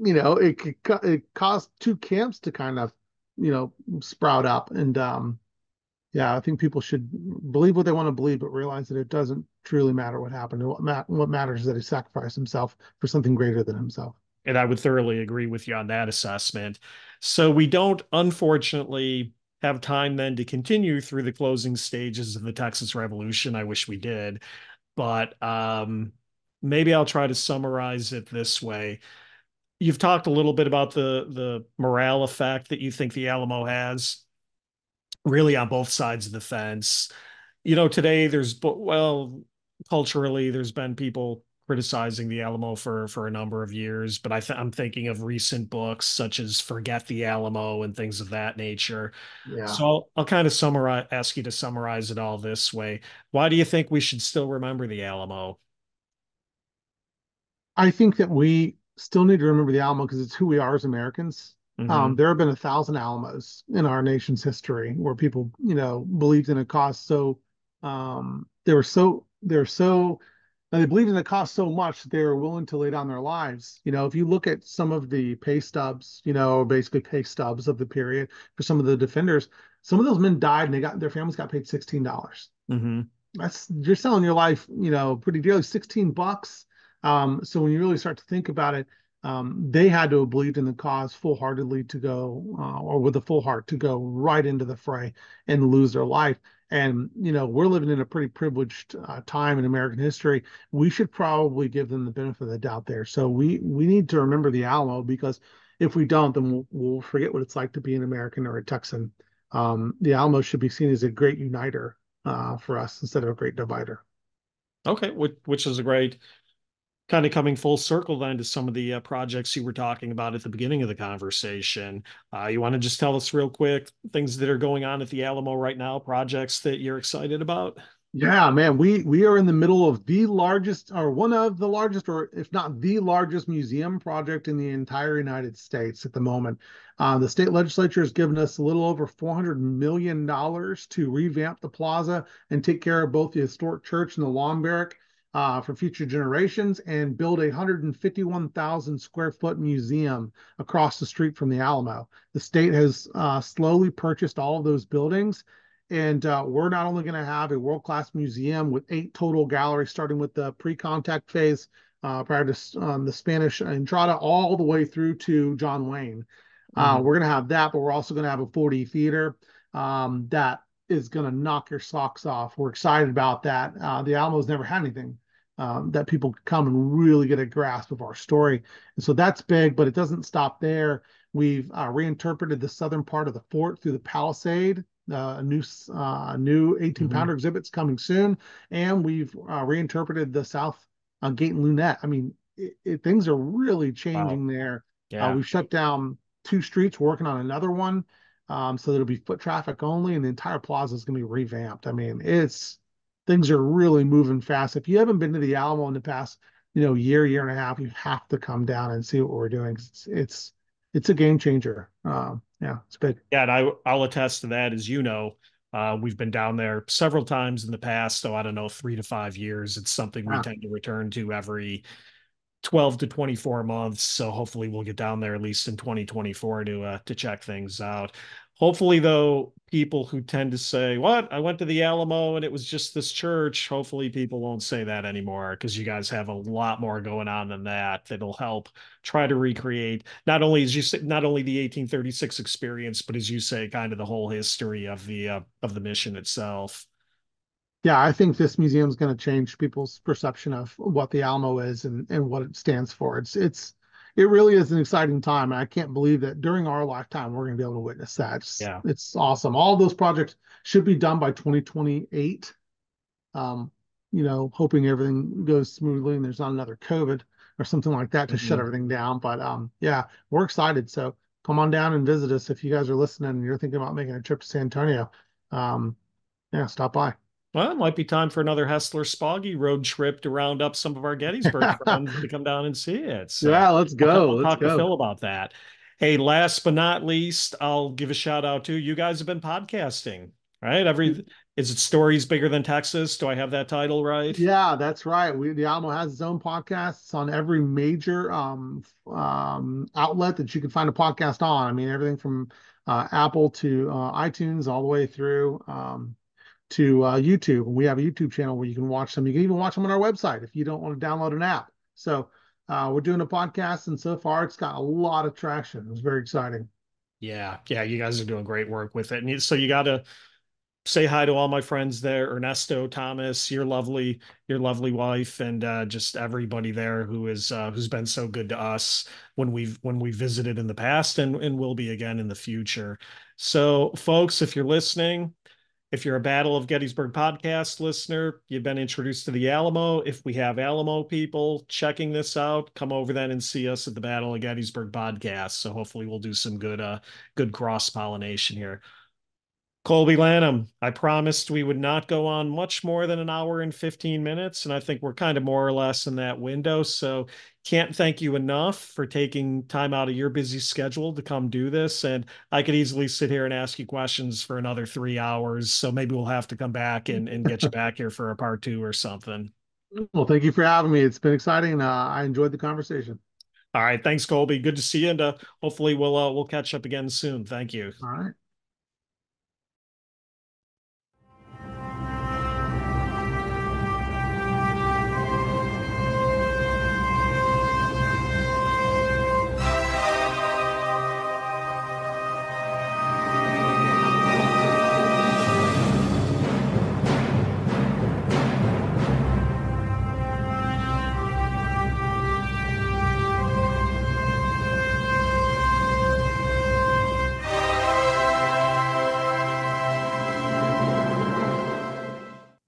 it caused two camps to kind of, sprout up. And, I think people should believe what they want to believe, but realize that it doesn't truly matter what happened. What matters is that he sacrificed himself for something greater than himself. And I would thoroughly agree with you on that assessment. So we don't, unfortunately, have time then to continue through the closing stages of the Texas Revolution. I wish we did, but maybe I'll try to summarize it this way. You've talked a little bit about the morale effect that you think the Alamo has. Really on both sides of the fence. Today culturally, there's been people criticizing the Alamo for a number of years, but I'm thinking of recent books such as Forget the Alamo and things of that nature. Yeah. So I'll kind of ask you to summarize it all this way. Why do you think we should still remember the Alamo? I think that we still need to remember the Alamo because it's who we are as Americans. Mm-hmm. There have been 1,000 Alamos in our nation's history where people, believed in a cause. So they believed in the cause so much that they were willing to lay down their lives. If you look at some of the pay stubs, basically pay stubs of the period for some of the defenders, some of those men died and their families got paid $16. Mm-hmm. You're selling your life, pretty dearly, $16. So when you really start to think about it, they had to have believed in the cause full-heartedly to go, or with a full heart to go right into the fray and lose their life. And, we're living in a pretty privileged time in American history. We should probably give them the benefit of the doubt there. So we need to remember the Alamo, because if we don't, then we'll forget what it's like to be an American or a Texan. The Alamo should be seen as a great uniter for us instead of a great divider. Okay, which is a great... Kind of coming full circle then to some of the projects you were talking about at the beginning of the conversation. You want to just tell us real quick things that are going on at the Alamo right now, projects that you're excited about? Yeah, man, we are in the middle of the largest, or one of the largest, or if not the largest museum project in the entire United States at the moment. The state legislature has given us a little over $400 million to revamp the plaza and take care of both the historic church and the lawn barrack. For future generations, and build a 151,000 square foot museum across the street from the Alamo. The state has slowly purchased all of those buildings, and we're not only going to have a world-class museum with 8 total galleries, starting with the pre-contact phase prior to the Spanish Entrada all the way through to John Wayne. Mm-hmm. We're going to have that, but we're also going to have a 4D theater that is going to knock your socks off. We're excited about that. The Alamo's never had anything that people could come and really get a grasp of our story. And so that's big, but it doesn't stop there. We've reinterpreted the southern part of the fort through the palisade. A new 18-pounder mm-hmm. exhibit's coming soon. And we've reinterpreted the south gate and lunette. I mean, things are really changing there. Yeah. We've shut down 2 streets. We're working on another one. So there'll be foot traffic only, and the entire plaza is going to be revamped. I mean, things are really moving fast. If you haven't been to the Alamo in the past year and a half, you have to come down and see what we're doing. It's a game changer. Yeah, it's big. Yeah, and I'll attest to that. As you know, we've been down there several times in the past. So I don't know, 3 to 5 years. It's something we tend to return to every 12 to 24 months. So hopefully we'll get down there at least in 2024 to check things out. Hopefully, though, people who tend to say, what, I went to the Alamo and it was just this church, hopefully people won't say that anymore, because you guys have a lot more going on than that. That'll help try to recreate not only, as you say, not only the 1836 experience, but as you say, kind of the whole history of the mission itself. Yeah, I think this museum is going to change people's perception of what the Alamo is and what it stands for. It really is an exciting time. And I can't believe that during our lifetime, we're going to be able to witness that. It's awesome. All those projects should be done by 2028. Hoping everything goes smoothly and there's not another COVID or something like that to shut everything down. But yeah, we're excited. So come on down and visit us. If you guys are listening and you're thinking about making a trip to San Antonio, yeah, stop by. Well, it might be time for another Hessler Spoggy road trip to round up some of our Gettysburg friends to come down and see it. So yeah, let's go. We'll talk to Phil about that. Hey, last but not least, I'll give a shout out to you guys have been podcasting, right? Is it Stories Bigger Than Texas? Do I have that title right? Yeah, that's right. The Alamo has its own podcasts on every major outlet that you can find a podcast on. I mean, everything from Apple to iTunes all the way through to YouTube. And we have a YouTube channel where you can watch them. You can even watch them on our website if you don't want to download an app. So we're doing a podcast, and so far it's got a lot of traction. It's very exciting. Yeah, you guys are doing great work with it. And so you got to say hi to all my friends there, Ernesto, Thomas, your lovely wife, and just everybody there who's been so good to us when we visited in the past and will be again in the future. So folks, if you're listening, if you're a Battle of Gettysburg podcast listener, you've been introduced to the Alamo. If we have Alamo people checking this out, come over then and see us at the Battle of Gettysburg podcast. So hopefully we'll do some good cross-pollination here. Kolby Lanham, I promised we would not go on much more than an hour and 15 minutes, and I think we're kind of more or less in that window. So can't thank you enough for taking time out of your busy schedule to come do this. And I could easily sit here and ask you questions for another 3 hours. So maybe we'll have to come back and get you back here for a part two or something. Well, thank you for having me. It's been exciting. I enjoyed the conversation. All right. Thanks, Kolby. Good to see you. And hopefully we'll catch up again soon. Thank you. All right.